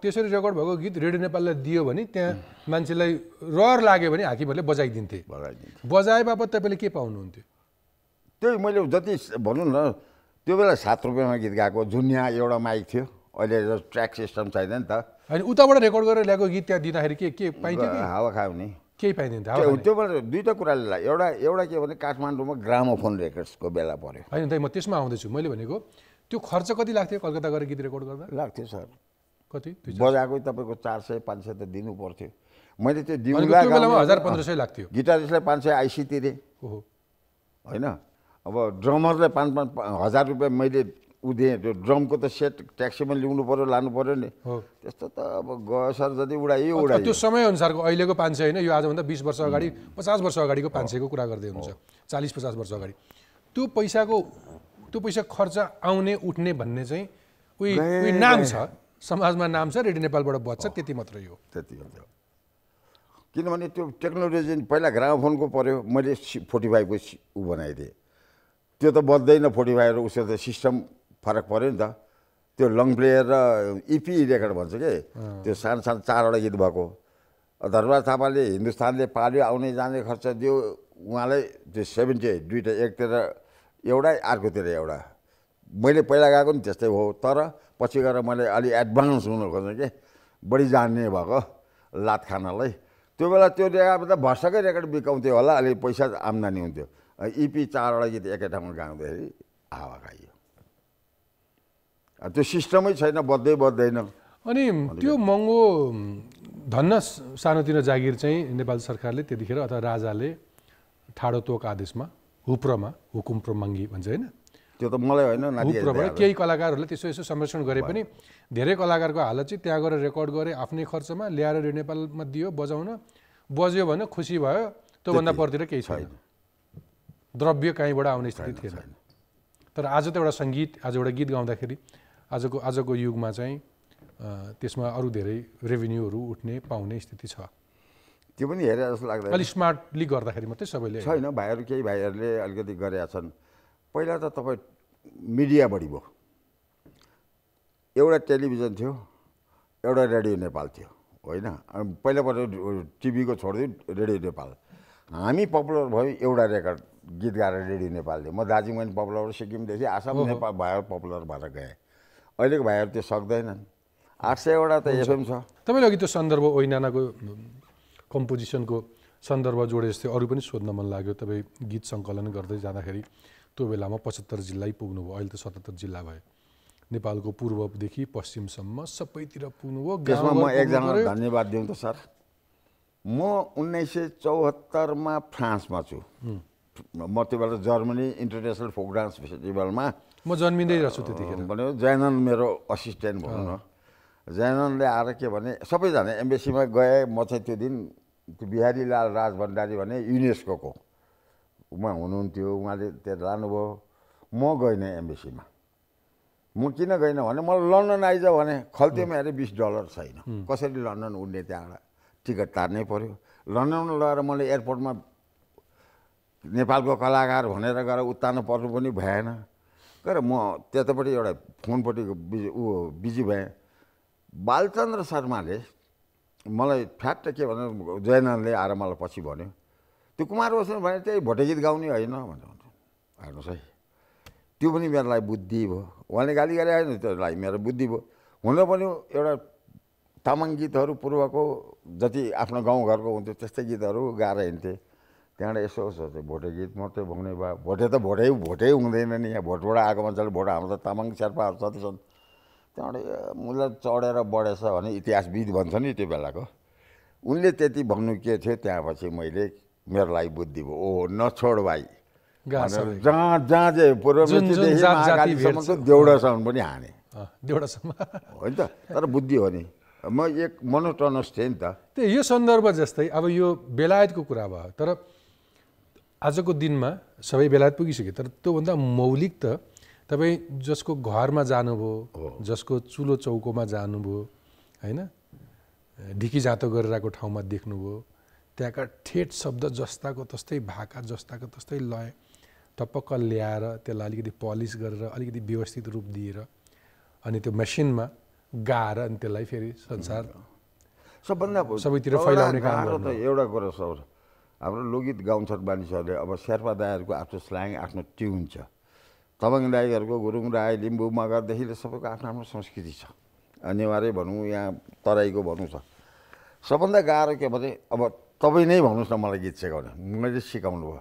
त्यसरी रेकर्ड भएको गीत रेडियो नेपालले दियो भने त्यहाँ मान्छेलाई रहर लाग्यो भने हाकिमहरुले बजाइदिन्थे बजाए बापत तपाईले के पाउनुहुन्थ्यो त्यही मैले जति भन्नु न त्यो बेला 7 रुपैयाँमा गीत गाएको जुनिया एउटा माइक थियो अहिले ट्र्याक सिस्टम छैन नि त अनि उताबाट रेकर्ड गरेर ल्याएको गीत त्यहाँ दिँदाखेरि के पाइन्थ्यो कि हावा खाउने केही पाइदिन्थ्यो त्यो बेला दुईटा कुराले एउटा के भने काठमाडौँमा ग्रामोफोन रेकर्ड्सको बेला पर्यो हैन त म त्यसमा आउँदैछु मैले भनेको त्यो खर्च कति लाग्थ्यो कलकत्ता गएर गीत रेकर्ड गर्दा लाग्थ्यो सर कति बजाएको तपाईको 400-500 त दिनु पर्थ्यो मैले त्यो दिउँला त्यो बेलामा 1000-1500 लाग्थ्यो गिटारिस्टलाई 500 आइसी तिरे ओहो हैन अब ड्रमरलाई 5-5 हजार रुपैयाँ मैले उदे त्यो ड्रमको त सेट ट्याक्सीमा ल्याउनु पर्यो लानु पर्यो नि त्यस्तो त अब गयो सर जति उडायो उडायो त्यो समय अनुसारको अहिलेको 500 हैन यो आजभन्दा 20 वर्ष अगाडि 50 वर्ष अगाडिको 500 को कुरा गर्दै हुन्छ 40-50 वर्ष अगाडि त्यो पैसा खर्च आउने उठ्ने भन्ने चाहिँ उही नाम छ समाजमा नाम छ रेडियो नेपालबाट बच्छ त्यति मात्रै हो त्यति हो किनभने त्यो टेक्नोलोजी पहिला ग्रामोफोनको पर्यो मैले 45 को बनाइदिए त्यो त बद्दैन 45 र उसको त सिस्टम फरक पर्यो नि त त्यो लङ प्लेयर र इपी रेकर्ड भन्छ के त्यो सानसानो 4वटा गीत भएको धर्मराज थापाले हिन्दुस्तानले पाल्यो आउने जाने खर्च दियो उहाँलाई त्यो 78 दुईटा एकतिर एउटा अर्कोतिर एउटा मैले पहिला गाएको नि त्यस्तै हो तर पछि गएर मैले अलि एडभान्स हुन खोजेँ के बढी जान्ने भएको लात खानालाई त्यो बेला त्यो रेकर्ड त भर्सकै रेकर्ड बिकाउँथ्यो होला अलि पैसा आम्दानी हुन्थ्यो इपी 4वटा गीत एकै ठाउँमा गाउँदाखेरि हावा खाइयो त्यो सिस्टमै छैन बद्दै बद्दैन अनि त्यो महँगो धन्न सानोतिनो जागिर चाहिँ नेपाल सरकारले त्यतिखेर अथवा राजाले ठाडो तोक आदेशमा हुप्रमा हुकुम प्रमङ्गी भन्छ हैन त्यो त मलाई हैन हुप्रमा केही कलाकारहरूले त्यसो यसो संरक्षण गरे पनि धेरै कलाकारको हालत चाहिँ त्यहाँ गएर रेकर्ड गरे आफ्नै खर्चमा ल्याएर रेडियो नेपालमा दियो बजाउन बज्यो भने खुसी भयो त्योभन्दा परतिर केही छैन द्रव्य कहीँबाट आउने स्थिति थिएन तर आज त एउटा संगीत आज एउटा गीत गाउँदाखेरि आजको युगमा चाहिँ त्यसमा अरु धेरै रेभिन्यूहरु उठ्ने पाउने स्थिति छ त्यो पनि हेरे जस्तो लाग्दैन अलि स्मार्टली गर्दाखेरि मात्रै सबैले छैन भाइहरु केही भाइहरुले अलिकति गरेका छन् पहिला त तपाई मिडिया बढी भयो एउटा टेलिभिजन थियो एउटा रेडियो नेपाल थियो हैन पहिला टिभीको छोड्दै रेडियो नेपाल हामी पपुलर भयो एउटा रेकर्ड गीत गाएर रेडियो नेपालले म दार्जिलिङ पपुलर सिक्किम देसी आसाम नेपाल भयो पपुलर भएर गए अहिलेको भाइहरु त्यो सक्दैनन् 800 वटा त एफएम छ तपाईले अघि त्यो सन्दर्भ ओइनानाको कम्पोजिसनको सन्दर्भ जोडेस्थे अरु पनि सोध्न मन लाग्यो तपाई गीत संकलन गर्दै जाँदाखेरि त्यो बेलामा 75 जिल्लाै पुग्नु भयो अहिले त 77 जिल्ला भयो नेपालको पूर्वदेखि पश्चिमसम्म सबैतिर पुग्नु भयो त्यसमा म एकजनालाई धन्यवाद दिउँ त सर म 1974 मा फ्रान्समा छु म त्यबेला जर्मनी इन्टरनेशनल फोक डान्स फेस्टिभलमा म जन्मिँदै रहेछु त्यतिखेर भने जयनन मेरो असिस्टेन्ट भनौं न जयननले आएर के भने सबैजना एम्बेसीमा गए म चाहिँ त्यो दिन बिहारी लाल राज भण्डारी भने युनेस्कोको उमा हुनुहुन्थ्यो उहाँले त्यहाँ लानुभयो म गएन एम्बेसीमा म किन गएन भने म लन्डन आइज भने खल्तीमा हेरे $20 छैन कसरी लन्डन उड्ने त्यहाँबाट टिकट तार्नै पर्यो लन्डनमा लगेर मैले एयरपोर्टमा नेपालको कलाकार भनेर गएर उतार्न पर्नु पनि भएन तर म त्यतापट्टि एउटा फोनपट्टिको बिजी भएँ बालचन्द्र शर्माले मलाई फ्याट के भनेर जयनन्दले आएर मलाई पछि भन्यो त्यो कुमार बस्नेत भने त्यही भोटे गीत गाउने होइन भनेर हेर्नुहोस् है त्यो पनि मेरो लागि बुद्धि भयो उहाँले गाली गरे होइन त्यो लागि मेरो बुद्धि भयो हुन पनि एउटा तामाङ गीतहरु पूर्वको जति आफ्नो गाउँ घरको हुन्थ्यो त्यस्तै गीतहरु गाएर हिँड्थे त्यहाँबाट यसो सोचे भोटे गीत मात्रै भग्ने भयो भोटे त भोटे हुँदैन नि यहाँ भोटबाट आएको मान्छेले भोट हाम्रो त तामाङ शेर्पाहरु जति छन् त्यहाँबाट मलाई चढेर बढेछ भने इतिहासविद भन्छ नि त्यो बेलाको उनले त्यति भन्नु के थियो त्यसपछि मैले मेरो लागि बुद्धि भयो ओ नछोड भाइ जहाँ जहाँ चाहिँ पूर्वमेतीदेखि महाकालीसम्मको देउडासम्म पनि हाने देउडासम्म होइन त तर बुद्धि हो नि म एक मोनोटोनस थिएँ नि त त्यो यो सन्दर्भ जस्तै अब यो बेलायतको कुरा भयो तर आजको दिनमा सबै बेलायत पुगिसक्यो तर त्योभन्दा मौलिक त तपाई जसको घरमा जानुभयो जसको चुलो चौकोमा जानुभयो हैन ढिकी जातो गरिरहेको ठाउँमा देख्नुभयो त्यहाँका ठेट शब्द जस्ताको तस्तै भाका जस्ताको तस्तै लय टपक्क ल्याएर त्यसलाई अलिकति पलिश गरेर अलिकति व्यवस्थित रूप दिएर अनि त्यो मेसिनमा गाएर अनि त्यसलाई फेरि संसार सबभन्दा सबैतिर फैलाउने काम गर्नु एउटा कुरा सर हाम्रो लोकगीत गाउँछन् मानिसहरूले अब शेर्पा दाइहरुको आफ्नो स्ल्याङ आफ्नो ट्युन छ तबाङ दाइहरुको गुरुङ राई लिम्बू मगरदेखि सबैको आफ्नो आफ्नो संस्कृति छ अनिवार्य भनौँ यहाँ तराईको भनौँ छ सबभन्दा गाह्रो के भने अब तपाई नै भन्नुस् न मलाई गीत सिकाउन मैले सिकाउनु भयो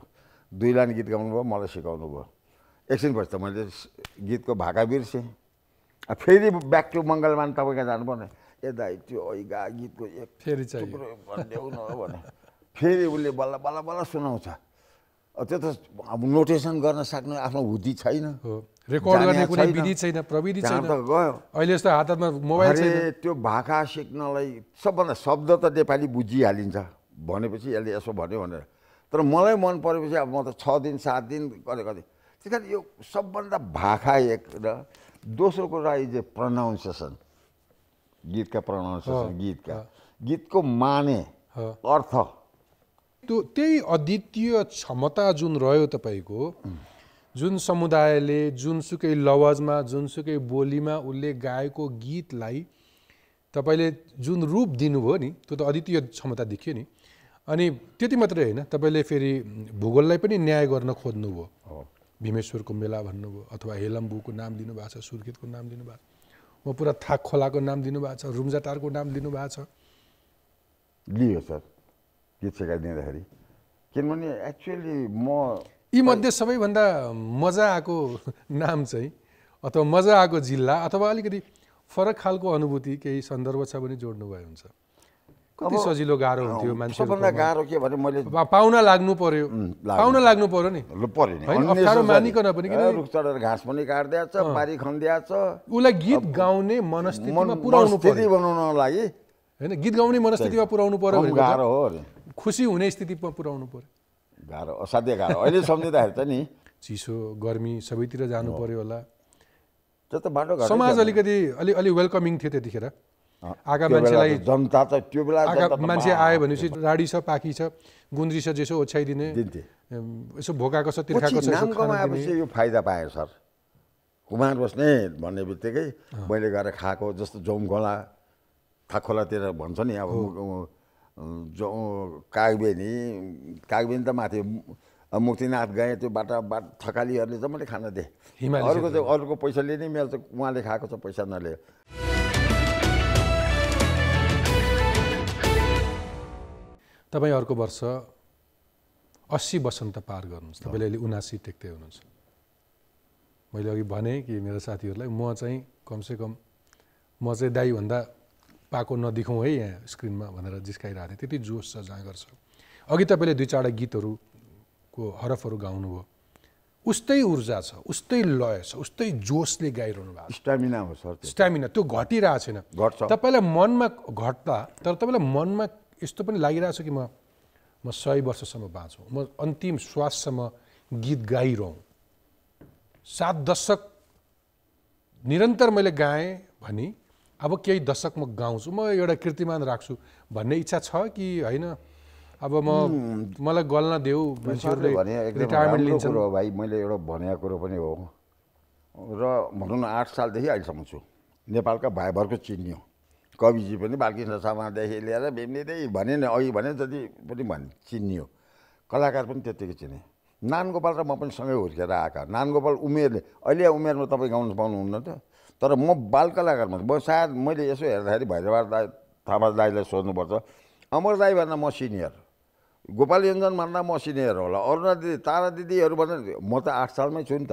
दुई लाइन गीत गाउनु भयो मलाई सिकाउनु भयो एकछिनपछि त मैले गीतको भाका बिर्सेँ फेरि ब्याक टु मङ्गलमान तपाईँ जानुपर्यो नि ए दाइ त्यो गा गीतको एक फेरि भनिदेऊ न भने फेरि उसले बल्ल बल्ल बल्ल सुनाउँछ त्यो त अब नोटेसन गर्न सक्ने आफ्नो हुदी छैन रेकर्ड गर्ने कुनै विधि छैन प्रविधि छैन गयो अहिले जस्तो हातमा मोबाइल छैन त्यो भाका सिक्नलाई सबभन्दा शब्द त नेपाली बुझिहालिन्छ भनेपछि यसले यसो भन्यो भनेर तर मलाई मन परेपछि अब म त 6 दिन 7 दिन कति कति त्यस कारण यो सबभन्दा भाका एक र दोस्रो कुरा इज ए प्रनाउन्सिएसन गीतका प्रनाउन्सिएसन गीतको माने अर्थ त्यो त्यही अद्वितीय क्षमता जुन रह्यो तपाईको जुन समुदायले जुनसुकै लवजमा जुनसुकै बोलीमा उले गाएको गीतलाई तपाईले जुन रूप दिनुभयो नि त्यो त अद्वितीय क्षमता देखियो नि अनि त्यति मात्रै हैन तपाईले फेरि भूगोललाई पनि न्याय गर्न खोज्नुभयो भीमेश्वरको मेला भन्नुभयो अथवा हेलम्बूको नाम लिनुभएको छ सुर्खेतको नाम लिनुभएको छ म पुरा थाक खोलाको नाम लिनुभएको छ रुम्जाटारको नाम लिनुभएको छ लियो सर गीत सिकाइदिँदाखेरि किनभने एक्चुअली म यी मध्ये सबैभन्दा मजा आएको नाम चाहिँ अथवा मजा आएको जिल्ला अथवा अलिकति फरक खालको अनुभूति केही सन्दर्भ छ भने जोड्नु भए हुन्छ कति सजिलो गाह्रो हुन्थ्यो मान्छेको सबभन्दा गाह्रो के भने मैले पाउन लाग्नु पर्यो नि पर्यो नि अप्ठ्यारो मानिकन पनि किन रुख चढेर घाँस पनि काट्दिया छ बारी खन्दिया छ उलाई गीत गाउने मनस्थितिमा पुर्याउनु पर्यो त्यति बनाउनको लागि हैन गीत गाउने मनस्थितिमा पुर्याउनु पर्यो गाह्रो हो खुसी हुने स्थितिमा पुर्याउनु पर्यो गाह्रो असाध्यै गाह्रो अहिले सम्झिँदाखेरि त नि चिसो गर्मी सबैतिर जानु पर्यो होला त्यो त बाटो घाटो समाज अलिकति अलि वेलकमिङ थियो त्यतिखेर आका मान्छेलाई जनता त त्यो बेला आका मान्छे आयो भनेपछि राडी छ पाकी छ गुन्द्री छ जेसो ओछ्याइदिने यसो भोकाको छ तिर्खाको छ नाम कमाएपछि यो फाइदा पायो सर कुमार बस्नेत भन्ने बित्तिकै मैले गएर खाएको जस्तो जौमखोला थाकखोलातिर भन्छ नि अब कागबेनी त माथि मुक्तिनाथ गए त्यो बाट थकालीहरुले त मैले खान दे अरुको पैसाले नि मेरो त उहाँले खाएको छ पैसा नले तपाई अर्को वर्ष 80 वसन्त पार गर्नुहुन्छ तपाईले अहिले 79 टेक्दै हुनुहुन्छ मैले अघि भने कि मेरो साथीहरुलाई म चाहिँ कम से कम म चाहिँ दाइ भन्दा पाको नदिखौ है यहाँ स्क्रिनमा भनेर जिस्काइराथे त्यति जोश छ जहाँ गर्छ अघि तपाईले दुई चारटा गीतहरु को हरफहरु गाउनु भो उस्तै ऊर्जा छ उस्तै लय छ उस्तै जोशले गाइरहनु भएको स्टामिना हो सर स्टामिना त्यो घटिरा छैन तपाईलाई मनमा घट्दा तर तपाईलाई मनमा यस्तो पनि लागिरा छ कि म 100 वर्षसम्म बाँचौ म अन्तिम श्वाससम्म गीत गाइरहौ 7 दशक निरन्तर मैले गाए भनी अब केही दशक म गाउँछु म एउटा कीर्तिमान राख्छु भन्ने इच्छा छ कि हैन अब म मलाई गल्न देऊ मान्छेहरुले भने रिटायरमेन्ट लिन्छन् भाइ मैले एउटा भनेको कुरा पनि हो र भनौँ 8 साल देखि अहिले सम्म छु नेपालका भाइभरको चिनियो कविजी पनि बालकृष्ण थापा देखि लिएर बिम्नेदै भने नि अघि भने जति पनि भन् चिनियो कलाकार पनि त्यतिकै चिने नारायण गोपाल र म पनि सँगै हुर्केर आका नारायण गोपाल उमेरले अहिले उमेरमा तपाई गाउन पाउनु हुन्न त तर म बाल कलाकार म सायद मैले यसो हेर्दाखेरि भैरवराज थापा दाइलाई सोध्नुपर्छ अमर दाइ भन्दा म सिनियर गोपाल योजन भन्दा म सिनियर होला अरुणा दिदी तारा दिदीहरु भन्दा म त 8 सालमै छु नि त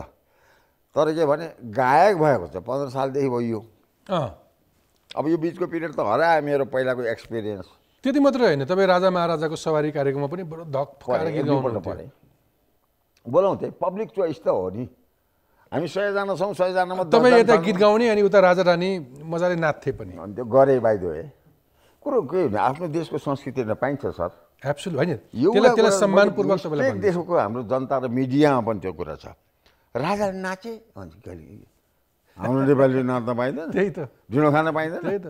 तर के भने गायक भएको छ 15 सालदेखि भयो अब यो बीचको पिरियड त हरायो मेरो पहिलाको एक्सपीरियन्स त्यति मात्र हैन तपाई राजा महाराजाको सवारी कार्यक्रममा पनि बडो धक फकाएर गीत गाउनु पर्यो बोलाउँथे पब्लिक चोइस त हो नि हामी 100 जना छौं 100 जनामा तपाई यता गीत गाउने अनि उता राजा रानी मजाले नाच्थे पनि अनि त्यो गरे बाइदो है कुरो के आफ्नो देशको संस्कृति न पाइन्छ सर एब्सोल्युट हैन त्यसलाई सम्मानपूर्वक सबैलाई भन्नु देशको हाम्रो जनता र मिडियामा पनि त्यो कुरा छ राजा नाचे हाम्रो नेपालीले नाच्न पाइदैन त्यही त ढिँडो खान पाइदैन त्यही त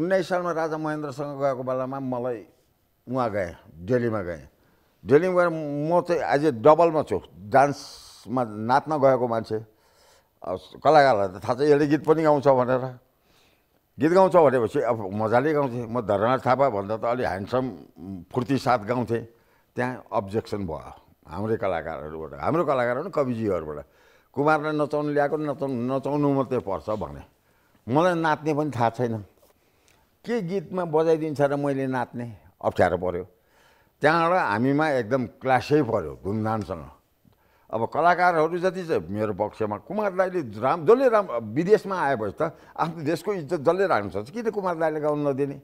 19 सालमा राजा महेन्द्रसँग गएको बेलामा मलाई उहाँ गए दिल्लीमा गए दिल्लीमा गएर म चाहिँ आज डबलमा छु डान्समा नाच्न गएको मान्छे कलाकारलाई त थाहा छ यसले गीत पनि गाउँछ भनेर गीत गाउँछ भनेपछि अब मजाले गाउँथे म धर्मराज थापा भन्दा त अलि ह्यान्डसम फुर्ती साथ गाउँथे त्यहाँ अब्जेक्सन भयो हाम्रो कलाकारहरुबाट हाम्रो कलाकारहरु कविजीहरुबाट कुमारले नचाउनु ल्याएको नचाउनु मात्रै पर्छ भने मलाई नाच्ने पनि थाहा छैन के गीतमा बजाइदिन्छ र मैले नाच्ने अप्ठ्यारो पर्यो त्यहाँबाट हामीमा एकदम क्लासै पर्यो धुमधामसँग अब कलाकारहरु जति छ मेरो पक्षमा कुमार दाइले जसले विदेशमा आएपछि त आफ्नो देशको इज्जत जसले राख्नु सक्छ किन कुमार दाइले गाउन नदिने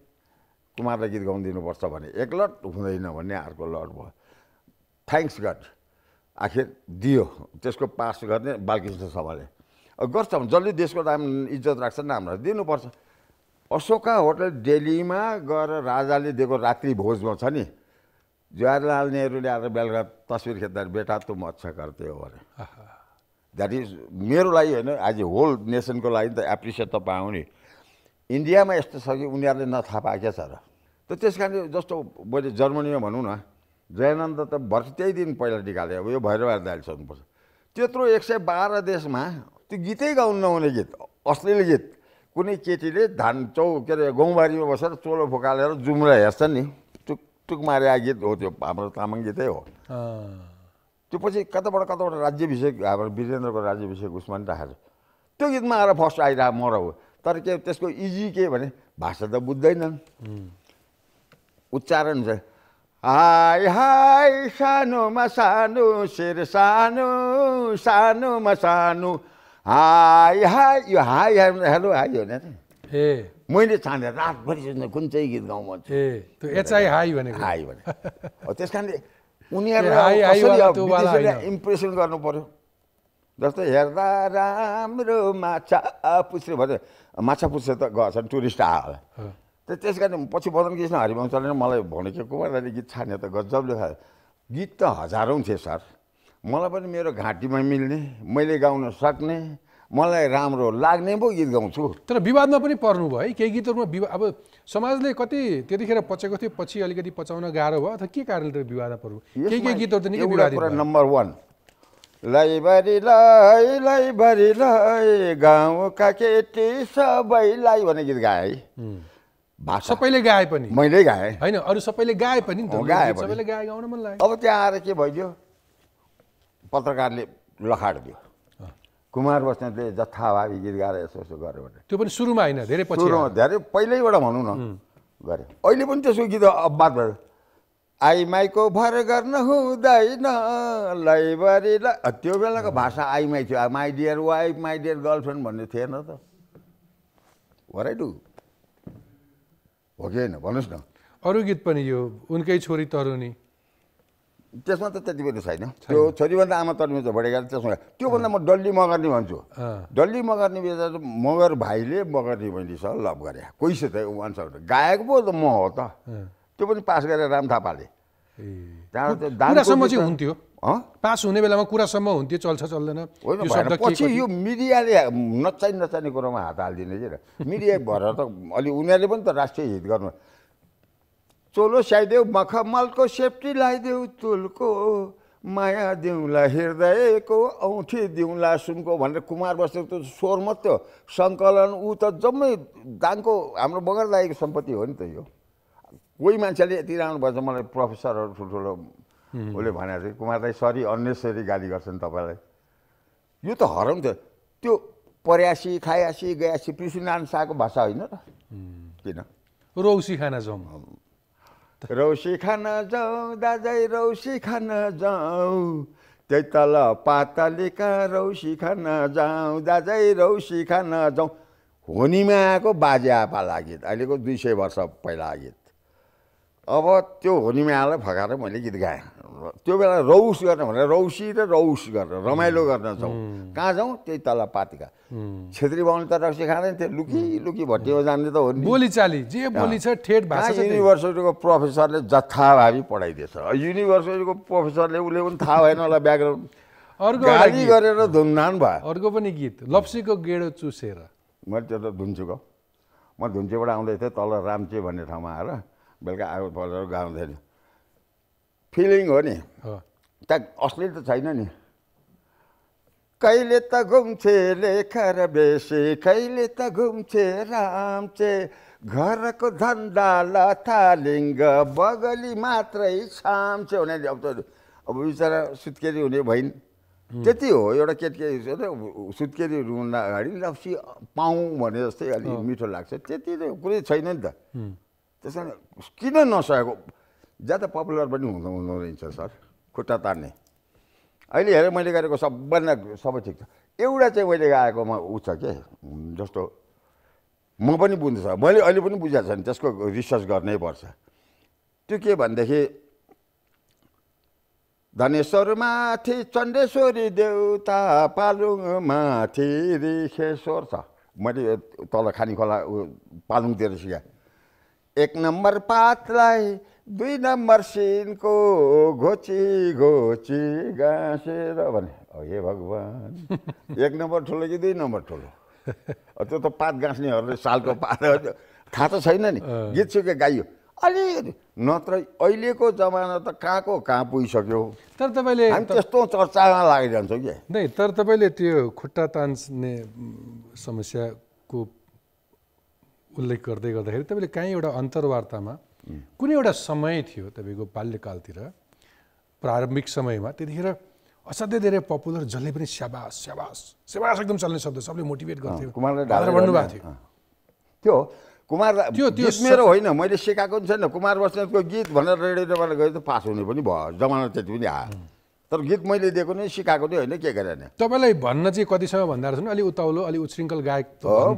कुमारले गीत गाउन दिनुपर्छ भने एक लट हुँदैन भन्ने अर्को लट भयो थ्याङ्क्स गड आखिर दियो त्यसको पास गर्ने बालकृष्ण सभाले गर्छ जसले देशको नाम इज्जत राख्छ नामलाई दिनुपर्छ अशोका होटल दिल्लीमा गएर राजाले दिएको रात्रि भोजमा छ नि जवाहरलाल नेहरुले आएर बेलुका तस्बिर खिच्दा बेटा तुम अच्छा करते हो भने द्याट इज मेरो लागि हैन आज होल नेसनको लागि त एप्रिसिएट त पाउँ नि इन्डियामा यस्तो छ कि उनीहरुले नथाहा पाएका छ र त त्यसकारण जस्तो मैले जर्मनीमा भनौँ न जयनन्द त भर्खर त्यही दिन पहिला निकाले अब यो भैरवराज दाइले सोध्नुपर्छ त्यत्रो 112 देशमा त्यो गीतै गाउन नहुने गीत अश्लील गीत कुनै केटीले धान चौ के अरे गौँबारीमा बसेर चोलो फुकालेर जुम्रा हेर्छ नि टुक टुक मारे गीत हो त्यो हाम्रो तामाङ गीतै हो त्यो पछि कताबाट राज्याभिषेक हाम्रो वीरेन्द्रको राज्याभिषेक उसमा नि राखेको त्यो गीतमा आएर फर्स्ट आइरह म रह्यो तर के त्यसको इजी के भने भाषा त बुझ्दैनन् उच्चारण चाहिँ हाय हाय सानो सानो मसानो हाय हाय यो हाय हाय हेलो हाय हो नि ए मैले छाने रातभरि सुन्ने कुन चाहिँ गीत गाउँ भन्छ ए त्यो एचआई हाय भनेको हाय भने हो त्यसकारणले उनीहरुलाई कसरी इम्प्रेसन गर्नु पर्यो जस्तो हेर्दा राम्रो माछा पुछ्रे भने माछा पुछ्रे त गर्छन् टुरिस्ट आयो त्यसकारण पछि बदनकृष्ण हरिवंशले मलाई भने के कुमार दाइले गीत छाने त गजबले छ गीत त हजारौं थिए सर मलाई पनि मेरो घाँटीमा मिल्ने मैले गाउन सक्ने मलाई राम्रो लाग्ने पो गीत गाउँछु तर विवादमा पनि पर्नु भयो है केही गीतहरुमा अब समाजले कति त्यतिखेर पचेको थियो पछि अलिकति पचाउन गाह्रो भयो अथवा के कारणले विवादमा पर्नु केही गीतहरु त निकै विवादित भयो नम्बर 1 लाई भरी लाई गाउँका केटी सबैलाई भन्ने गीत गाए सबैले गाए पनि मैले गाएँ हैन अरु सबैले गाए पनि नि त सबैले गाए गाउन मन लाग्यो अब त्यहाँ आएर के भयो पत्रकारले लखाड दियो कुमार बस्नेतले जथाभावी गीत गाएर यसो यसो गर्यो भने त्यो पनि सुरुमा हैन धेरै पछि सुरुमा धेरै पहिल्यैबाट भनौं न गर्यो अहिले पनि त्यसको गीत अपवाद भयो आई माइको भर गर्न हुँदैन लाइब्रेरी ल त्यो बेलाको भाषा आई माइ थियो my dear wife my dear girlfriend भन्ने थिएन त व्हाट आई डु ओके न भन्नुस् न अरु गीत पनि यो उनकै छोरी तरुनी त्यसमा त त्यति पनि छैन त्यो छोरी भन्दा आमा तरुनी त बढेगा त्यसमा त्यो भन्दा म डल्ली मगर्नी भन्छु डल्ली मगर्नी बेचारा मगर भाइले मगर्नी बहिनीसँग लभ गरे कोइसे त उहाँसँग गाएको पो त म हो त त्यो पनि पास गरेर राम थापाले कुरासम्म चाहिँ हुन्थ्यो पास हुने बेलामा कुरासम्म हुन्थ्यो चल्छ चल्दैन पछि यो मिडियाले नचाहिने नचाहिने कुरामा हात हालिदिने कि मिडिया भएर त अलि उनीहरूले पनि त राष्ट्रिय हित गर्नु चोलो स्याइदेऊ मखमलको सेफ्टी लगाइदेऊ तुलको माया दिउँला हृदयको औँठी दिउँला सुनको भनेर कुमार बस्नेतको स्वर मात्रै सङ्कलन ऊ त जम्मै दाङको हाम्रो बगर दाइको सम्पत्ति हो नि त यो कोही मान्छेले यति राम्रो भन्छ मलाई प्रोफेसरहरू ठुल्ठुलो उसले भनेको थियो कुमार दाइ सरी अन्नेसरी गाली गर्छन् तपाईँलाई यो त हराउँथ्यो त्यो पर्यासी खायासी गयासी पृथ्वीनारायण शाहको भाषा होइन र किन रौसी खाना जाउँ रौसी खाना जाउँ दाजै रौसी खाना जाउँ त्यही तल पातलीका रौसी खाना जाउँ दाजै रौसी खाना जाउँ होनीमा आएको बाजे आपाला गीत अहिलेको 200 वर्ष पहिला गीत अब त्यो होनीमालाई फकाएर मैले गीत गाएँ त्यो बेला रौस गर्ने भनेर रौसी र रौस गरेर रमाइलो गर्न जाउँ कहाँ जाउँ त्यही तल पातिका छेत्री बाहुन त रक्सी खाँदैन थियो लुकी लुकी भट्टीमा जाने त हो नि बोलीचाली जे बोली छ ठेट भाषा युनिभर्सिटीको प्रोफेसरले जथाभावी पढाइदिएछ युनिभर्सिटीको प्रोफेसरले उसले पनि थाहा भएन होला ब्याकग्राउन्ड अर्को गाली गरेर धुमधाम भयो अर्को पनि गीत लप्सीको गेडो चुसेर मैले त्यो त धुन्चुको म धुन्चुबाट आउँदै थिएँ तल रामचे भन्ने ठाउँमा आएर बेलुका आगो बजार गाउँदैन फिलिङ हो नि त्यहाँ अश्लील त छैन नि कहिले त घुम्छे लेखर बेसी कहिले त घुम्छे रामचे घरको धन्दा लथालिङ्ग बगली मात्रै छाम्छे हुनाले अब बिचरा सुत्केरी हुने भइन् त्यति हो एउटा केटकेटी सुत्केरी हुँदा अगाडि लप्सी पाउँ भने जस्तै अलिक मिठो लाग्छ त्यति त कुनै छैन नि त त्यसैले किन नसकेको ज्यादा पपुलर पनि हुँदो रहेछ सर खुट्टा तान्ने अहिले हेरेर मैले गरेको सबभन्दा सबै ठिक छ एउटा चाहिँ मैले गाएकोमा ऊ छ के जस्तो म पनि बुझ्दैछ मैले अहिले पनि बुझाएको छैन त्यसको रिसर्च गर्नै पर्छ त्यो के भनेदेखि धनेश्वर माथि चण्डेश्वरी देउता पालुङ माथि रिखेश्वर छ मैले तल खानीखोला पालुङतिर सिकाएँ एक नम्बर पातलाई दुई नम्बर सिनको घोची घोची गाँसेर भने हे भगवान् एक नम्बर ठुलो कि दुई नम्बर ठुलो त्यो त पात गाँस्नेहरूले सालको पात थाहा त छैन नि गीत सुके गाइयो अलिकति नत्र अहिलेको जमाना त कहाँको कहाँ पुगिसक्यो तर तपाईँले हामी त्यस्तो चर्चामा लागिरहन्छौँ कि नै तर तपाईँले त्यो खुट्टा तान्ने समस्याको उल्लेख गर्दै गर्दाखेरि तपाईँले काहीँ एउटा अन्तर्वार्तामा कुनै एउटा समय थियो तपाईँको बाल्यकालतिर प्रारम्भिक समयमा त्यतिखेर असाध्यै धेरै पपुलर जसले पनि स्याबास स्याबास स्याबास एकदम चल्ने शब्द सबले मोटिभेट गर्थ्यो भन्नुभएको थियो त्यो कुमार गीत मेरो होइन मैले सिकाएको पनि छैन कुमार बस्नेतको गीत भनेर रेडियोबाट गयो त पास हुने पनि भयो जमाना त्यति पनि आयो तर गीत मैले दिएको नै सिकाएको नै होइन के गरेन तपाईँलाई भन्न चाहिँ कतिसम्म भन्दा रहेछन् अलि उताउलो अलि उच्छृङ्खल गायक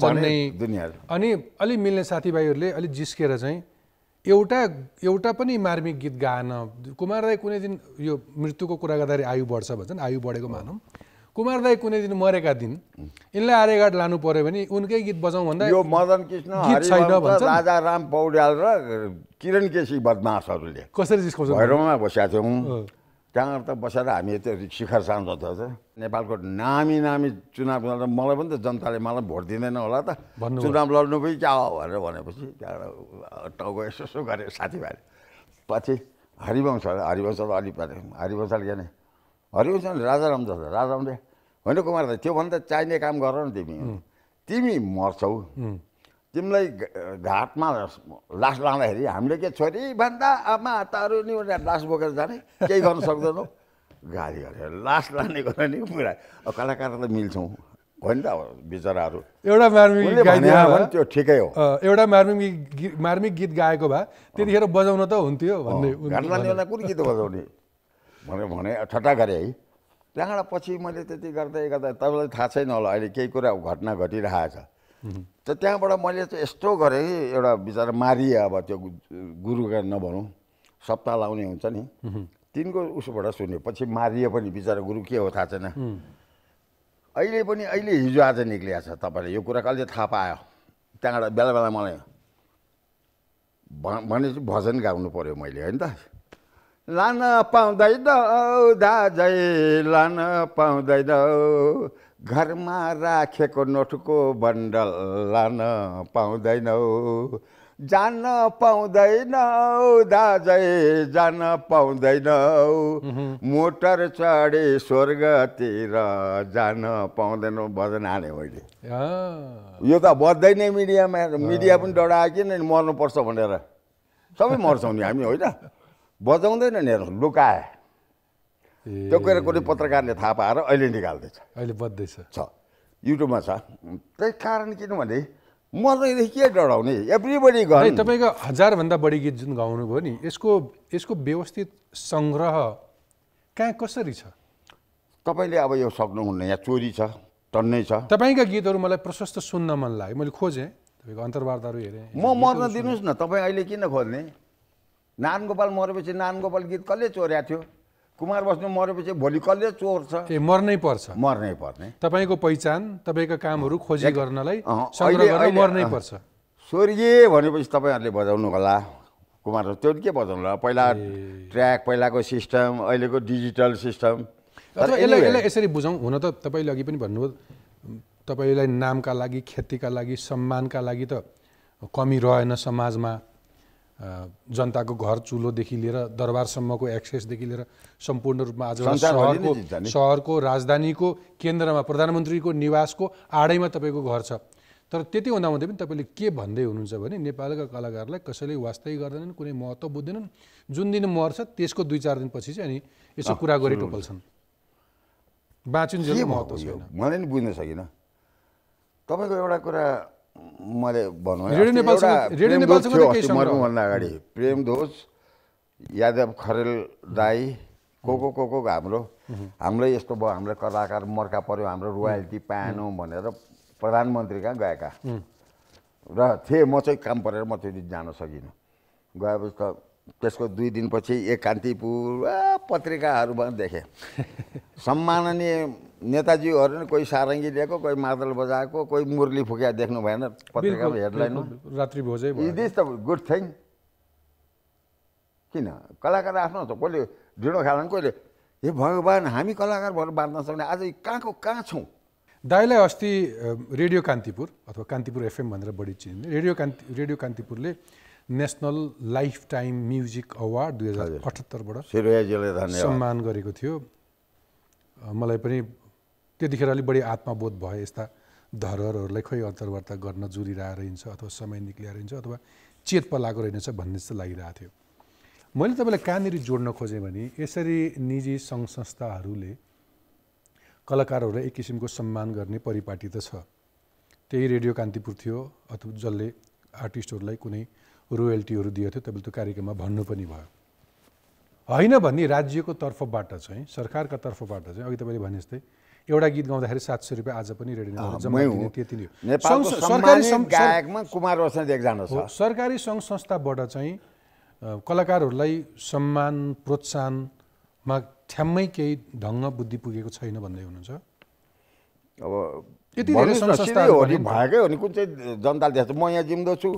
भन्ने दुनियाँ अनि अलि मिल्ने साथीभाइहरूले अलि जिस्केर चाहिँ एउटा एउटा पनि मार्मिक गीत गाएन कुमार दाइ कुनै दिन यो मृत्युको कुरा गर्दाखेरि आयु बढ्छ भन्छन् आयु बढेको मानौँ कुमार दाइ कुनै दिन मरेका दिन यिनलाई आर्यघाट लानु पर्यो भने उनकै गीत बजाउँ भन्दा यो मदन कृष्ण राजा राम पौड्याल र किरण केसी बदमासहरूले कसरी जिस्काउँछ भैरवमा बसेका थियौँ त्यहाँ त बसेर हामी त्यो शिखर साम जस्तो नेपालको नामी नामी चुनाव लड्दा मलाई पनि त जनताले मलाई भोट दिँदैन होला त चुनाव लड्नु पनि क्या हो भनेर भनेपछि त्यहाँबाट टाउको यसो यसो गरेँ साथीभाइ पछि हरिवंश अलि पऱ्यो हरिवंशले के नै हरिवंश राजाराम जस्तो राजारामले होइन कुमार दाइ त्योभन्दा चाहिने काम गर न तिमी मर्छौ तिमलाई घाटमा लास लाँदाखेरि हामीले के छोरी भन्दा आमा तारु नि भनेर लास बोकेर जाने केही गर्न सक्दैनौ गाली गरेर लास लाने कुरा नि कुरा कलाकार त मिल्छौ होइन त बिचराहरु एउटा मार्मिक गाइदिया भने त्यो ठिकै हो एउटा मार्मिक गीत गाएको भए त्यतिखेर बजाउन त हुन्थ्यो भन्ने घाटलानेला कुन गीत बजाउने भने ठट्टा गरे है त्यहाँबाट पछि मैले त्यति गर्दै गर्दा तपाईलाई थाहा छैन होला अहिले केही कुरा घटना घटिरहेछ त त्यहाँबाट मैले चाहिँ यस्तो गरे एउटा बिचारा मारिए अब त्यो गुरुका नभनौं सप्ता लाउने हुन्छ नि तिनको उसबाट सुने पछि मारिए पनि बिचारा गुरु के हो थाहा छैन अहिले पनि अहिले हिजो आज निक्लिएको छ तपाईले यो कुरा कहिले थाहा पायो त्यहाँबाट बेला बेला मलाई भने भजन गाउनु पर्यो मैले हैन त लान पाउँदैन दाजै लान पाउँदैन घरमा राखेको नोटको बण्डल लान पाउँदैनौ जान पाउँदैनौ दाजै जान पाउँदैनौ मोटर चढे स्वर्गतिर जान पाउँदैनौ भजन हाने मैले यो त बज्दै नै मिडियामा मिडिया पनि डरायो किन मर्नुपर्छ भनेर सबै मर्छौँ नि हामी होइन बजाउँदैन नि लुकाए त्यो कुरा कुनै पत्रकारले थाहा पाएर अहिले निकाल्दैछ अहिले बज्दैछ छ युट्युबमा छ त्यही कारण किनभने मर्दैदेखि के डराउने एभ्रीबडी गर्छ तपाईको 1000 भन्दा बढी गीत जुन गाउनु भयो नि यसको यसको व्यवस्थित संग्रह कहाँ कसरी छ तपाईले अब यो सक्नुहुन्न यहाँ चोरी छ टन्नै छ तपाईका गीतहरु मलाई प्रशस्त सुन्न मन लाग्यो मैले खोजे तपाईको अन्तर्वार्ताहरु हेरे म मर्न दिनुस् न तपाई अहिले किन खोज्ने नारायण गोपाल मरेपछि नारायण गोपाल गीत कसले चोर्या थियो कुमार बस्नेत मरेपछि भोलि कसले चोर्छ ए मर्नै पर्छ मर्नै पर्ने तपाईको पहिचान तपाईका कामहरु खोजी गर्नलाई संग्रह गर्न मर्नै पर्छ स्वर्गीय भनेपछि तपाईहरुले बजाउनु होला कुमार त्यो के बजाउनु होला पहिला ट्र्याक पहिलाको सिस्टम अहिलेको डिजिटल सिस्टम अथवा यसलाई यसरी बुझौं हुन त तपाईले अघि पनि भन्नुभयो तपाईलाई नामका लागि खेतीका लागि सम्मानका लागि त कमी रहेन समाजमा जनताको घर चुलो देखि लिएर दरबारसम्मको एक्सेस देखि लिएर सम्पूर्ण रूपमा आज शहरको राजधानीको केन्द्रमा प्रधानमन्त्रीको निवासको आडैमा तपाईको घर छ तर त्यति हुँदा हुँदै पनि तपाईले के भन्दै हुनुहुन्छ भने नेपालका कलाकारलाई कसैले वास्तै गर्दैनन् कुनै महत्त्व बुझ्दैनन् जुन दिन मर्छ त्यसको 2-4 दिनपछि चाहिँ अनि यसो कुरा गरे टोपल्छन् बाँच्नु जस्तो महत्त्व छैन मैले नि बुझ्न सकिन तपाईको एउटा कुरा मैले भन्नु रेडियो नेपालसँग मर्नुभन्दा अगाडि प्रेमध्वज यादव खरेल दाई को हाम्रो हामीलाई यस्तो भयो हाम्रो कलाकार मर्का पर्यो हाम्रो रोयल्टी पाएनौँ भनेर प्रधानमन्त्री कहाँ गएका र थिएँ म चाहिँ काम परेर म त्यो दिन जान सकिनँ गएपछि त त्यसको 2 दिनपछि एक कान्तिपुर पत्रिकाहरूमा देखेँ सम्माननीय नेताजीहरु ने कोही सारङ्गी लिएको कोही मादल बजाएको कोही मुरली फुक्या देख्नु भएन पत्रिकाको हेडलाइन रात्रि भोजै भयो दिस त गुड थिङ किन कलाकार आफ्नो त कोले ढिँडो खालन कोले हे भगवान हामी कलाकार भएर बाँच्न सक्ने आज कहाँको कहाँ छौं दाइलाई अस्ति रेडियो कान्तिपुर अथवा कान्तिपुर एफएम भनेर बढी चिन्ने रेडियो कान्तिपुरले national life time music award 2078 सम्मान गरेको थियो मलाई पनि त्यतिखेर अलि बढी आत्मबोध भयो यस्ता धरोहरहरूलाई खै अन्तर्वार्ता गर्न जुरिरहेको रहन्छ अथवा समय निक्लिरहेको रहन्छ अथवा चेत पलाएको रहेछ भन्ने जस्तो लागिरहेको थियो मैले तपाईलाई कहाँनिर जोड्न खोजेँ भने यसरी निजी सङ्घ संस्थाहरूले कलाकारहरूलाई एक किसिमको सम्मान गर्ने परिपाटी त छ त्यही रेडियो कान्तिपुर थियो अथवा जसले आर्टिस्टहरूलाई कुनै रोयल्टीहरु दिएको थियो तपाईले त्यो कार्यक्रममा भन्नु पनि भयो हैन भन्ने राज्यको तर्फबाट चाहिँ सरकारका तर्फबाट चाहिँ अघि तपाईले भने जस्तै एउटा गीत गाउँदाखेरि 700 रुपैयाँ आज पनि रेडियो नेपाल जम्मा दिने त्यति नै हो सरकारी गायकमा कुमार बस्नेत एकजना छ सरकारी संघ संस्थाबाट चाहिँ कलाकारहरूलाई सम्मान प्रोत्साहनमा ठ्याम्मै केही ढंग बुद्धि पुगेको छैन भन्दै हुनुहुन्छ अब यति धेरै संघ संस्था हो नि भएकै हो नि कुन चाहिँ जनताले दिन्छ म यहाँ जिम्मेदार छु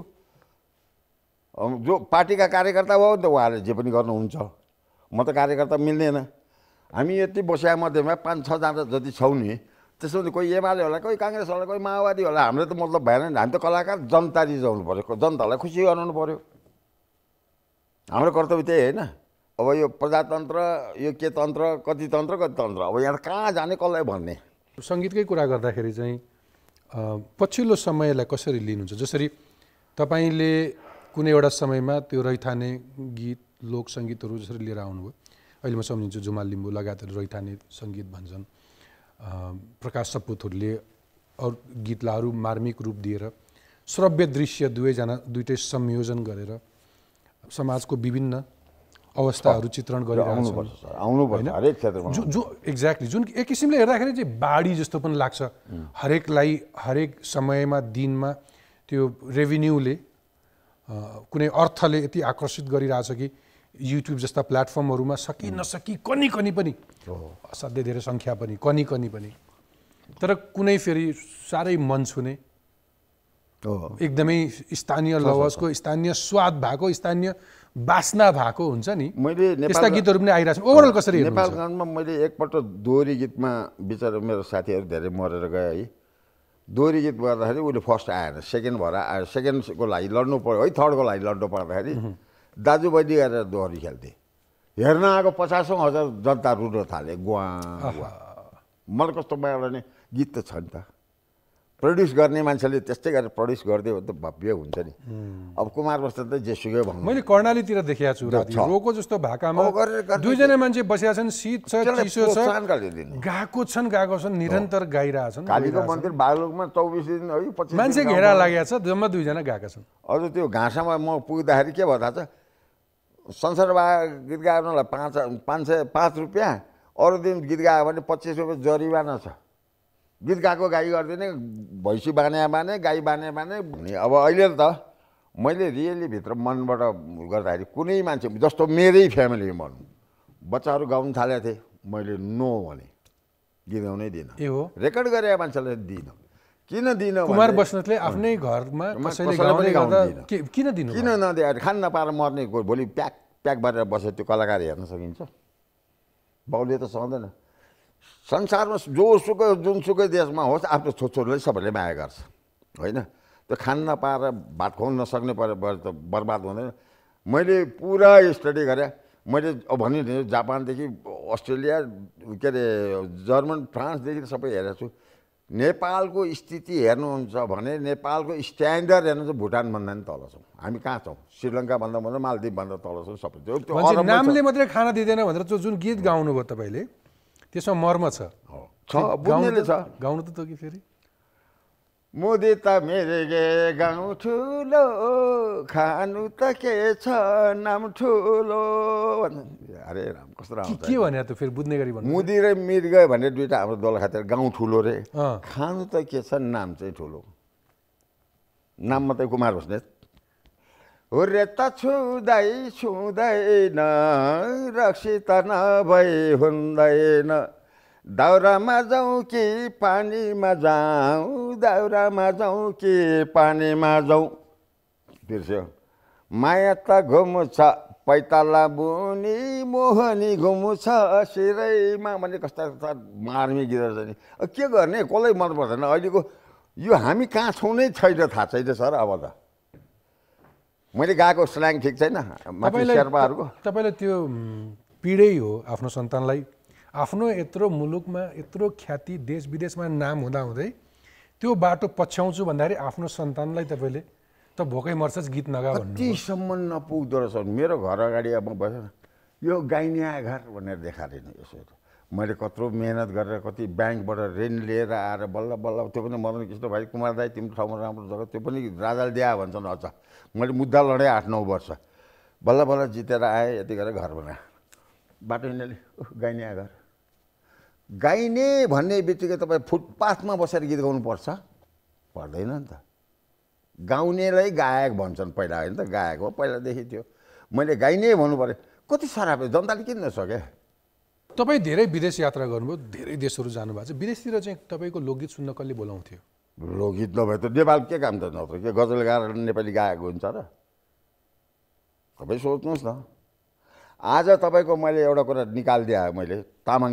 जो पार्टीका कार्यकर्ता हो नि त उहाँले जे पनि गर्नुहुन्छ म त कार्यकर्ता मिल्दैन हामी यति बसेका मध्येमा 5-6 जना जति छौँ नि त्यसो भने कोही एमाले होला कोही काङ्ग्रेस होला कोही माओवादी होला हाम्रो त मतलब भएन नि हामी त कलाकार जनता रिझाउनु पर्यो जनतालाई खुसी गराउनु पर्यो हाम्रो कर्तव्य त्यही होइन अब यो प्रजातन्त्र यो के तन्त्र कति तन्त्र अब यहाँ कहाँ जाने कसलाई भन्ने सङ्गीतकै कुरा गर्दाखेरि चाहिँ पछिल्लो समयलाई कसरी लिनुहुन्छ जसरी तपाईले कुनै एउटा समयमा त्यो रैथाने गीत लोक संगीतहरु जसरी लिएर आउनुभयो अहिले म सम्झिन्छु जुमा लिम्बु लगातार रैथाने संगीत भन्छन् प्रकाश सपुतहरुले अरु गीतलाहरु मार्मिक रूप दिएर श्रव्य दृश्य दुवै जना दुईटै संयोजन गरेर समाजको विभिन्न अवस्थाहरु चित्रण गरिरहेको छ सर आउनुपर्छ हरेक क्षेत्रमा जो एक्ज्याक्टली जुन एक किसिमले हेर्दाखेरि चाहिँ बाडी जस्तो पनि लाग्छ हरेकलाई हरेक समयमा दिनमा त्यो रेभिन्यूले कुनै अर्थले यति आकर्षित गरिरहेछ कि युट्युब जस्ता प्लेटफर्महरुमा सकि नसकि कनी पनि असाध्यै धेरै संख्या पनि कनी पनि तर कुनै फेरि सारै मन छुने एकदमै स्थानीय लवजको स्थानीय स्वाद भएको स्थानीय बास्ना भएको हुन्छ नि मैले त्यस्ता गीतहरु पनि आइराछ ओभरअल कसरी हेर्नुहुन्छ नेपाल गानमा मैले एकपल्ट दोहोरी गीतमा बिचार मेरो साथीहरु धेरै मरेर गए है दोहोरी गीत गर्दाखेरि उले फर्स्ट आएन सेकेन्ड भएर आयो सेकेन्डको लागि लड्नु पर्यो है थर्डको लागि लड्नु पर्दाखेरि दाजु बहिनी गरेर दोहोरी खेल्थे हेर्न आएको 50,000 जनता रुन थाले गुवा मलाई कस्तो भयो भने गीत त छ नि त प्रड्युस गर्ने मान्छेले त्यस्तै गरेर प्रड्युस गरिदियो भने त भव्य हुन्छ नि अब कुमार बस्नेत त जेसुकै भन्नु मैले कर्णालीतिर देखेको छु राति रोको जस्तो भाकामा दुई जना मान्छे बसेका छन् शीत छ चिसो छ गाएको छन् निरन्तर गाइरहेछन् कालीको मन्दिर बागलुकमा 24 दिन है 25 मान्छे घेरा लागेको छ जम्मा दुई जना गाएका छन् अझ त्यो घाँसामा म पुग्दाखेरि के भन्दा छ संसारमा गीत गाउनलाई 5 रुपैयाँ अरू दिन गीत गायो भने 25 रुपैयाँ जरिवाना छ गीत गाएको गाई गर्दिने भैँसी गाई बाने भन्ने अब अहिले त मैले रियली भित्र मनबाट गर्दाखेरि कुनै मान्छे जस्तो मेरै फ्यामिलीमा भनौँ बच्चाहरू गाउन थालेको थिए मैले नो भने गीत गाउनै दिन ए हो रेकर्ड गरेका मान्छेलाई दिन किन दिन कुमार बस्नेतले आफ्नै घरमा कसैले गाउने गर्दा किन दिन किन नदिए खान नपाएर मर्ने भोलि प्याक प्याक गरेर बसेर त्यो कलाकार हेर्न सकिन्छ बाउले त सक्दैन संसारमा जोसुकै जुनसुकै देशमा होस् आफ्नो छोरछोरीलाई सबैले माया गर्छ हैन त्यो खान नपाएर भात खुवाउन नसक्ने त बर्बाद हुँदैन मैले पुरा स्टडी गरेँ मैले भनिदिनु जापानदेखि अस्ट्रेलिया के अरे जर्मन फ्रान्सदेखि सबै हेरेको छु नेपालको स्थिति हेर्नुहुन्छ भने नेपालको स्ट्यान्डर्ड हेर्नुहुन्छ भुटान भन्दा नि तल छौँ हामी कहाँ छौँ श्रीलङ्का भन्दा मालदिव भन्दा तल छौँ सबै त्यो नामले मात्रै खाना दिदैन भनेर जुन गीत गाउनुभयो तपाईँले त्यसमा मर्म छ बुझ्नेले छ गाउनु त तोकी फेरि मोदी त मेरे गे गाउँ ठुलो खानु त के छ नाम ठुलो अरे राम कस्तो राम्रो के भन्या त फेरि बुझ्ने गरी भन्नु मोदी र मिर्ग भन्ने दुईटा हाम्रो दोलखातिर गाउँ ठुलो रे खानु त के छ नाम चाहिँ ठुलो नाम मात्रै कुमार बस्नेत उरे त छुँदैन रक्सी त नभई हुँदैन दाउरामा जाउँ कि पानीमा जाउँ बिर्स्यो माया त घुम्छ पैताला बुनी मोहनी घुम्छ सिरैमा मैले कस्ता कस्ता मार्मी गीत रहेछ नि के गर्ने कसलाई मन पर्दैन अहिलेको यो हामी कहाँ छौँ नै छैन थाहा छैन सर अब त मैले गाएको स्ल्याङ ठीक छैन मान्छे शेर्पाहरुको तपाईले त्यो पीडै हो आफ्नो सन्तानलाई आफ्नो यत्रो मुलुकमा यत्रो ख्याति देश विदेशमा नाम हुँदा हुँदै त्यो बाटो पछ्याउँछु भन्दाखेरि आफ्नो सन्तानलाई तपाईले त भोकै मर्छस् गीत नगा भन्नु कति सम्म नपुग्दो रहेछ मेरो घर अगाडि अब बसेर यो गाइनिया घर भनेर देखारिन यसो मैले कत्रो मेहनत गरेर कति बैंकबाट ऋण लिएर आएर बल्ल बल्ल त्यो पनि मदन कृष्ण भाइ कुमार दाइ तिम्रो ठाउँमा राम्रो जग्गा त्यो पनि राजाले दिए भन्छन् अझ मैले मुद्दा लडेँ 8-9 वर्ष बल्ल बल्ल जितेर आएँ यति गरेर घर बनाएँ बाटो हिँड्नेले गाइने घर गाइने भन्ने बित्तिकै तपाईँ फुटपाथमा बसेर गीत गाउनुपर्छ पर्दैन नि त गाउनेलाई गायक भन्छन् पहिला होइन त गायक हो पहिलादेखि त्यो मैले गाइने भन्नु पऱ्यो कति साह्रो जनताले किन नसके तपाईं धेरै विदेश यात्रा गर्नुभयो धेरै देशहरु जानुभएको छ विदेशतिर चाहिँ तपाईको लोकगीत सुन्न कसले बोलाउँथ्यो लोकगीत नभए त नेपाल के काम त नत्र के गजल गाएर नेपाली गाएको हुन्छ र तपाईं सोच्नुहोस् न आज तपाईको मैले एउटा कुरा निकाल्दिए मैले तामाङ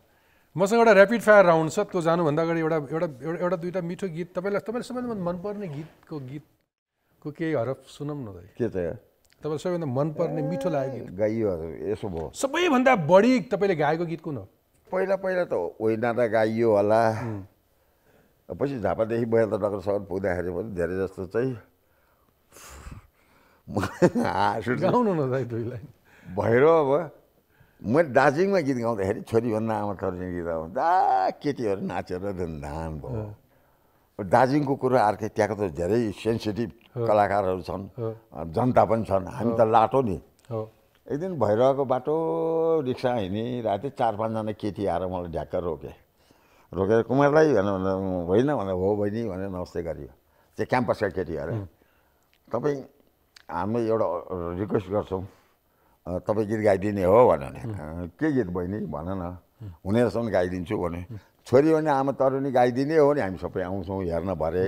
मसँग एउटा र्यापिड फायर राउन्ड छ त्यो जानु भन्दा अगाडि एउटा एउटा एउटा दुईटा मिठो गीत तपाईलाई तपाईलाई सबैभन्दा मन पर्ने गीतको केही हरफ सुनम न त के त तपाईलाई सबैभन्दा मन पर्ने मिठो लाग्यो गीत गाइयो यसो भयो सबैभन्दा बढी तपाईले गाएको गीत कुन हो पहिला पहिला त होइन त गाइयो होला पछि झापादेखि बयाल डक्टर सर पुग्दाखेरि पनि धेरै जस्तो चाहिँ गाउनु न दुईलाई भएर अब म दार्जिलिङमा गीत गाउँदाखेरि छोरीभन्दा आमा छोरीको गीत गाउँदा दा केटीहरू नाचेर धुमधाम भयो दार्जिलिङको कुरा अर्कै त्यहाँको त धेरै सेन्सिटिभ कलाकारहरू छन् जनता पनि छन् हामी त लाटो नि एक दिन भइरहेको बाटो रिक्सा हिँड्ने राति 4-5 जना केटी आएर मलाई ढ्याक्क रोकेर कुमारलाई होइन भनेर हो बहिनी भनेर नमस्ते गरियो त्यो क्याम्पसका केटीहरू तपाईँ हामी एउटा रिक्वेस्ट गर्छौँ तपाईँ गीत गाइदिने हो भने के गीत बहिनी भन न हुने रहेछ गाइदिन्छु भने छोरी हो नि आमा तरुनी गाइदिने हो नि हामी सबै आउँछौँ हेर्न भरे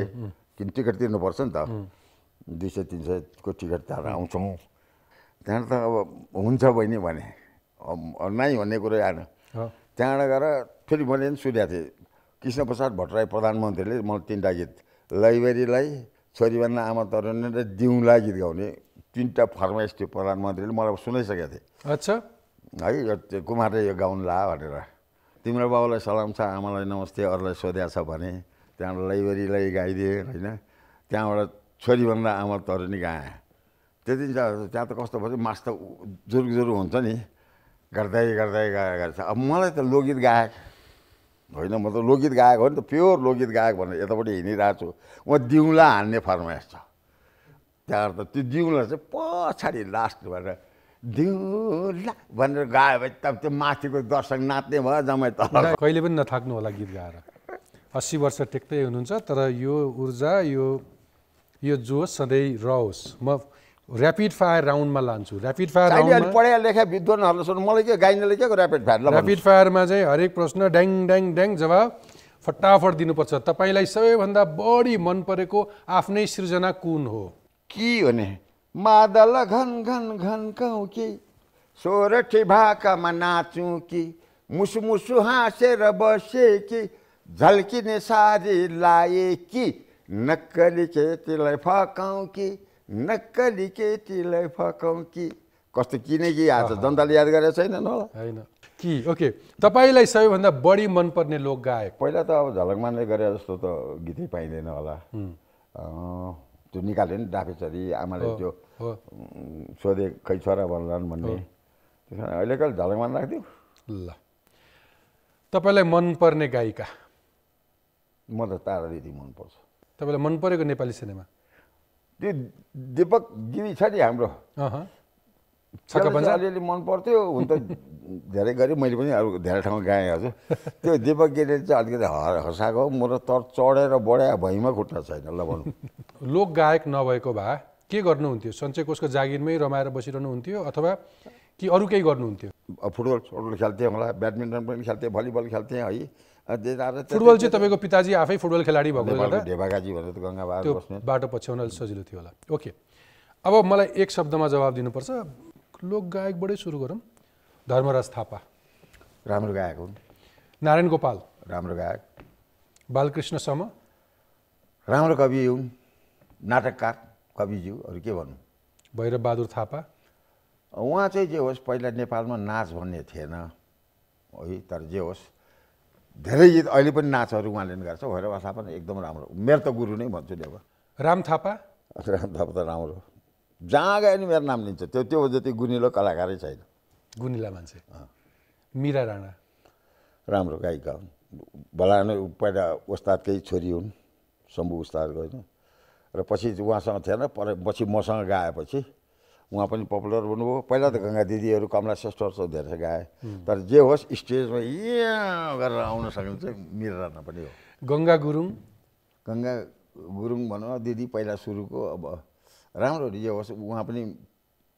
किन टिकट तिर्नुपर्छ नि त 200-300 को टिकट तारेर आउँछौँ त्यहाँबाट त अब हुन्छ बहिनी भने नै भन्ने कुरो आएन त्यहाँबाट गएर फेरि मैले पनि सुनेको थिएँ कृष्णप्रसाद भट्टराई प्रधानमन्त्रीले म 3टा गीत लाइब्रेरीलाई छोरीभन्दा आमा तरुनी र दिउँला गीत गाउने 3टा फर्माइस थियो प्रधानमन्त्रीले मलाई सुनाइसकेको थिएँ अच्छा है यो कुमारले यो गाउनु ला भनेर तिम्रो बाबुलाई सलाम छ आमालाई नमस्ते अरूलाई सोध्या छ भने त्यहाँबाट लाइब्रेरीलाई गाइदिएँ होइन त्यहाँबाट छोरीभन्दा आमा तरुनी गाएँ त्यति त्यहाँ त कस्तो भयो मास त जुरुजुरु हुन्छ नि गर्दै गर्दै गाएछ अब मलाई त लोकगीत गायक होइन म त लोकगीत गायक हो नि त प्योर लोकगीत गायक भनेर यतापट्टि हिँडिरहेको छु उहाँ दिउँला हान्ने फर्माइस छ त्यहाँबाट त्यो दिउँला चाहिँ पछाडि लास्ट भनेर दिउँला भनेर गायो भने त त्यो माथिको दर्शक नाच्ने भयो जम्मै तल कहिले पनि नथाक्नु होला गीत गाएर 80 वर्ष टेक्दै हुनुहुन्छ तर यो ऊर्जा यो जोस सधैँ रहोस् म र्यापिड फायर राउन्डमा लान्छु र्यापिड फायर राउन्ड पढाइ लेखा विद्वानहरुसँग मलाई के गाइनले के र्यापिड फायर र्यापिड फायरमा चाहिँ हरेक प्रश्न ड्याङ ड्याङ ड्याङ जवाब फटाफट दिनुपर्छ तपाईलाई सबैभन्दा बढी मन परेको आफ्नै सृजना कुन हो के हो नि मादल घन घन घन काउ के सोरठी भाकामा नाचु कि मुसुमुसु हाँसेर बसे कि झल्किने सारी लाए कि नक्कली केटीलाई फकाउ कि नक्कली केटीलाई फकाउँ कि कस्तो किनकि आज जनताले याद गरेको छैन होला होइन कि ओके तपाईँलाई सबैभन्दा बढी मनपर्ने लोकगायक पहिला त अब झलकमानले गरे जस्तो त गीतै पाइँदैन होला त्यो निकाल्यो नि डाफेचरी आमाले त्यो सोधे खै छोरा भन्लान् भन्ने त्यस कारण अहिलेको झलकमान राखिदियो ल तपाईँलाई मनपर्ने गायिका म त तारा दिदी मनपर्छ तपाईँलाई मन परेको नेपाली सिनेमा त्यो दीपक गिरी छ नि हाम्रो अलिअलि मन पर्थ्यो हुन त धेरै गरेँ मैले पनि अरू धेरै ठाउँमा गाएँ हजुर त्यो दीपक गिरीले चाहिँ अलिकति हँसाएको म र तर चढेर बढाए भैँमा खुट्टा छैन ल भनौँ लोक गायक नभएको भए के गर्नुहुन्थ्यो सञ्चयकोषको जागिरमै रमाएर बसिरहनुहुन्थ्यो अथवा कि अरू केही गर्नुहुन्थ्यो फुटबल खेल्थेँ होला ब्याडमिन्टन पनि खेल्थेँ भलिबल खेल्थेँ है फुटबल चाहिँ तपाईँको पिताजी आफै फुटबल खेलाडी भएको बाटो पछ्याउन सजिलो थियो होला ओके अब मलाई एक शब्दमा जवाब दिनुपर्छ लोक गायकबाटै सुरु गरौँ धर्मराज थापा राम्रो गायक हुन् नारायण गोपाल राम्रो गायक बालकृष्ण सम राम्रो कवि हुन् नाटककार कविज्यू अरू के भन्नु भैरवबहादुर थापा उहाँ चाहिँ जे होस् पहिला नेपालमा नाच भन्ने थिएन है तर जे होस् धेरै गीत अहिले पनि नाचहरू उहाँले पनि गर्छ भएर थापा पनि एकदम राम्रो मेरो त गुरु नै भन्छु नि अब राम थापा त राम्रो जहाँ गयो नि मेरो नाम लिन्छ त्यो जति गुनिलो कलाकारै छैन गुनिला मान्छे मीरा राणा राम्रो गायिका हुन् भला नै पहिला उस्तादकै छोरी हुन् शम्भु उस्तादको होइन र पछि उहाँसँग थिएन पर पछि मसँग गाएपछि उहाँ पनि पपुलर हुनुभयो पहिला त गङ्गा दिदीहरू कमला श्रेष्ठहरू धेरै गाए तर जे होस् स्टेजमा यहाँ गरेर आउन सक्नु चाहिँ मिरा राणा पनि हो गङ्गा गुरुङ भनौँ दिदी पहिला सुरुको अब राम्रो जे होस् उहाँ पनि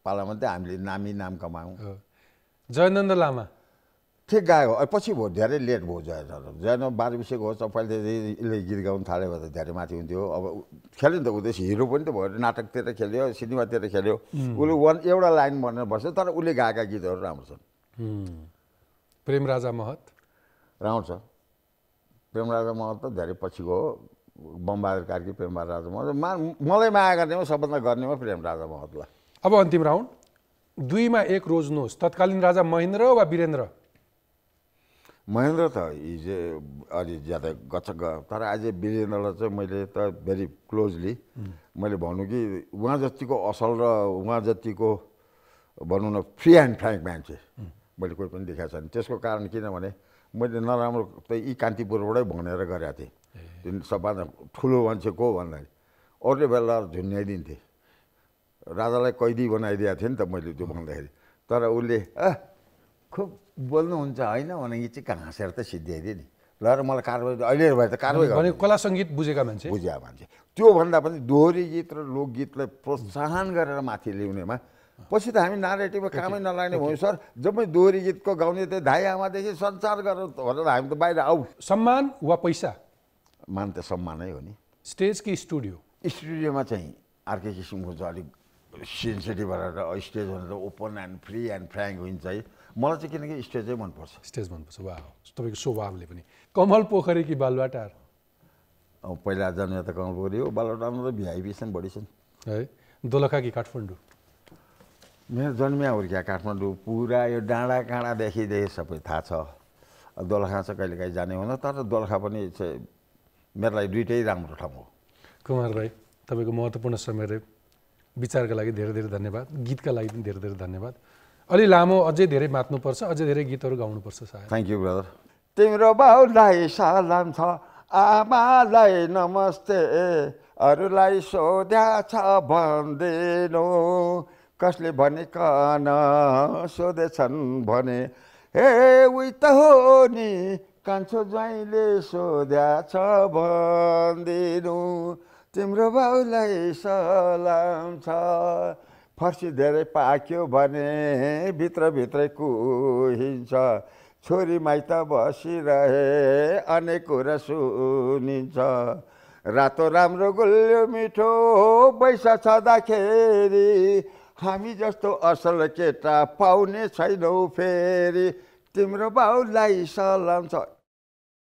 पालामा त हामीले नामी नाम कमायौँ जयनन्द लामा ठीक गायो पछि भयो धेरै लेट भयो जयन 12 विषय गयो तपाईले यसले गीत गाउन थाले भयो धेरै माथि हुन्थ्यो अब खेल्यो नि त उदेश हिरो पनि त भयो नाटकतिर खेल्यो सिनेमातिर खेल्यो उले वन एउटा लाइन भनेर बस्यो तर उले गाएका गीतहरु राम्रो छन् प्रेम राजा महत राम्रो छ प्रेम राजा महत त धेरै पछि गयो बमबहादुर कार्की प्रेम राजा महत मलाई माया गर्नेमा सबभन्दा गर्नेमा प्रेम राजा महतला अब अन्तिम राउन्ड 2 मा एक रोज्नुहोस् तत्कालीन राजा महेन्द्र वा वीरेन्द्र महेन्द्र त हिजो अलि ज्यादा गचक गयो तर आज वीरेन्द्रलाई चाहिँ मैले त भेरी क्लोजली मैले भन्नु कि उहाँ जतिको असल र उहाँ जतिको भन्नु न फ्री एन्ड फ्र्याङ्क मान्छे मैले कोही पनि देखाएको छैन त्यसको कारण किनभने मैले नराम्रो त यी कान्तिपुरबाटै भनेर गरेको थिएँ त्यो सबभन्दा ठुलो मान्छे को भन्दाखेरि अरूले बेला झुन्ड्याइदिन्थे राजालाई कैदी बनाइदिएको थिएँ नि त मैले त्यो भन्दाखेरि तर उसले खुब बोल्नुहुन्छ हैन भनेकी चाहिँ कहाँसेर त सिद्ध्याइदि नि ल र मलाई कारबाही अहिले भए त कारबाही गर्ने कला संगीत बुझेका मान्छे त्यो भन्दा पनि दोहोरी गीत र लोकगीतलाई प्रोत्साहन गरेर माथि ल्याउनेमा पछि त हामी नरेटिभमा कामै नलाग्ने भयो सर जब मैले दोहोरी गीतको गाउने त धाइ आमादेखि संसार गरेर भनेर हामी त बाहिर आउ सम्मान वा पैसा मान त सम्मानै हो नि स्टेज कि स्टुडियो स्टुडियोमा चाहिँ अर्कै किसिमको अलिक सेन्सिटिभ भएर स्टेज भनेर open and free and frank हुन्छ है मलाई चाहिँ किनकि स्टेजै मनपर्छ वाह तपाईँको स्वभावले पनि कमल पोखरी कि बालुवाटार अब पहिला जन्मे त कमल पोखरी हो बालुवाटारमा त भिआइपी छन् बढी छन् है दोलखा कि काठमाडौँ मेरो जन्मे हुर्किया काठमाडौँ पुरा यो डाँडा काँडादेखि सबै थाहा छ दोलखा चाहिँ कहिलेकाहीँ जाने हुँदैन तर दोलखा पनि चाहिँ मेरो लागि दुइटै राम्रो ठाउँ हो कुमार भाइ तपाईँको महत्त्वपूर्ण समय विचारका लागि धेरै धेरै धन्यवाद गीतका लागि पनि धेरै धेरै धन्यवाद अलि लामो अझै धेरै मात्नुपर्छ अझै धेरै गीतहरू गाउनुपर्छ सायद थ्याङ्क यू ब्रदर तिम्रो बाउलाई सलाम छ आमालाई नमस्ते अरूलाई सोध्या छ भन्दिनु कसले भने कन सोधेछन् भने हे उही त हो नि कान्छो ज्वाइँले सोध्या छ भन्दिनु तिम्रो बाउलाई सलाम छ फर्सी धेरै पाक्यो भने भित्रभित्रै कुहिन्छ छोरी माइत बसिरहे अनेक कुरा सुनिन्छ रातो राम्रो गुलियो मिठो बैसा छँदाखेरि हामी जस्तो असल केटा पाउने छैनौ फेरि तिम्रो बाउलाई सलाम छ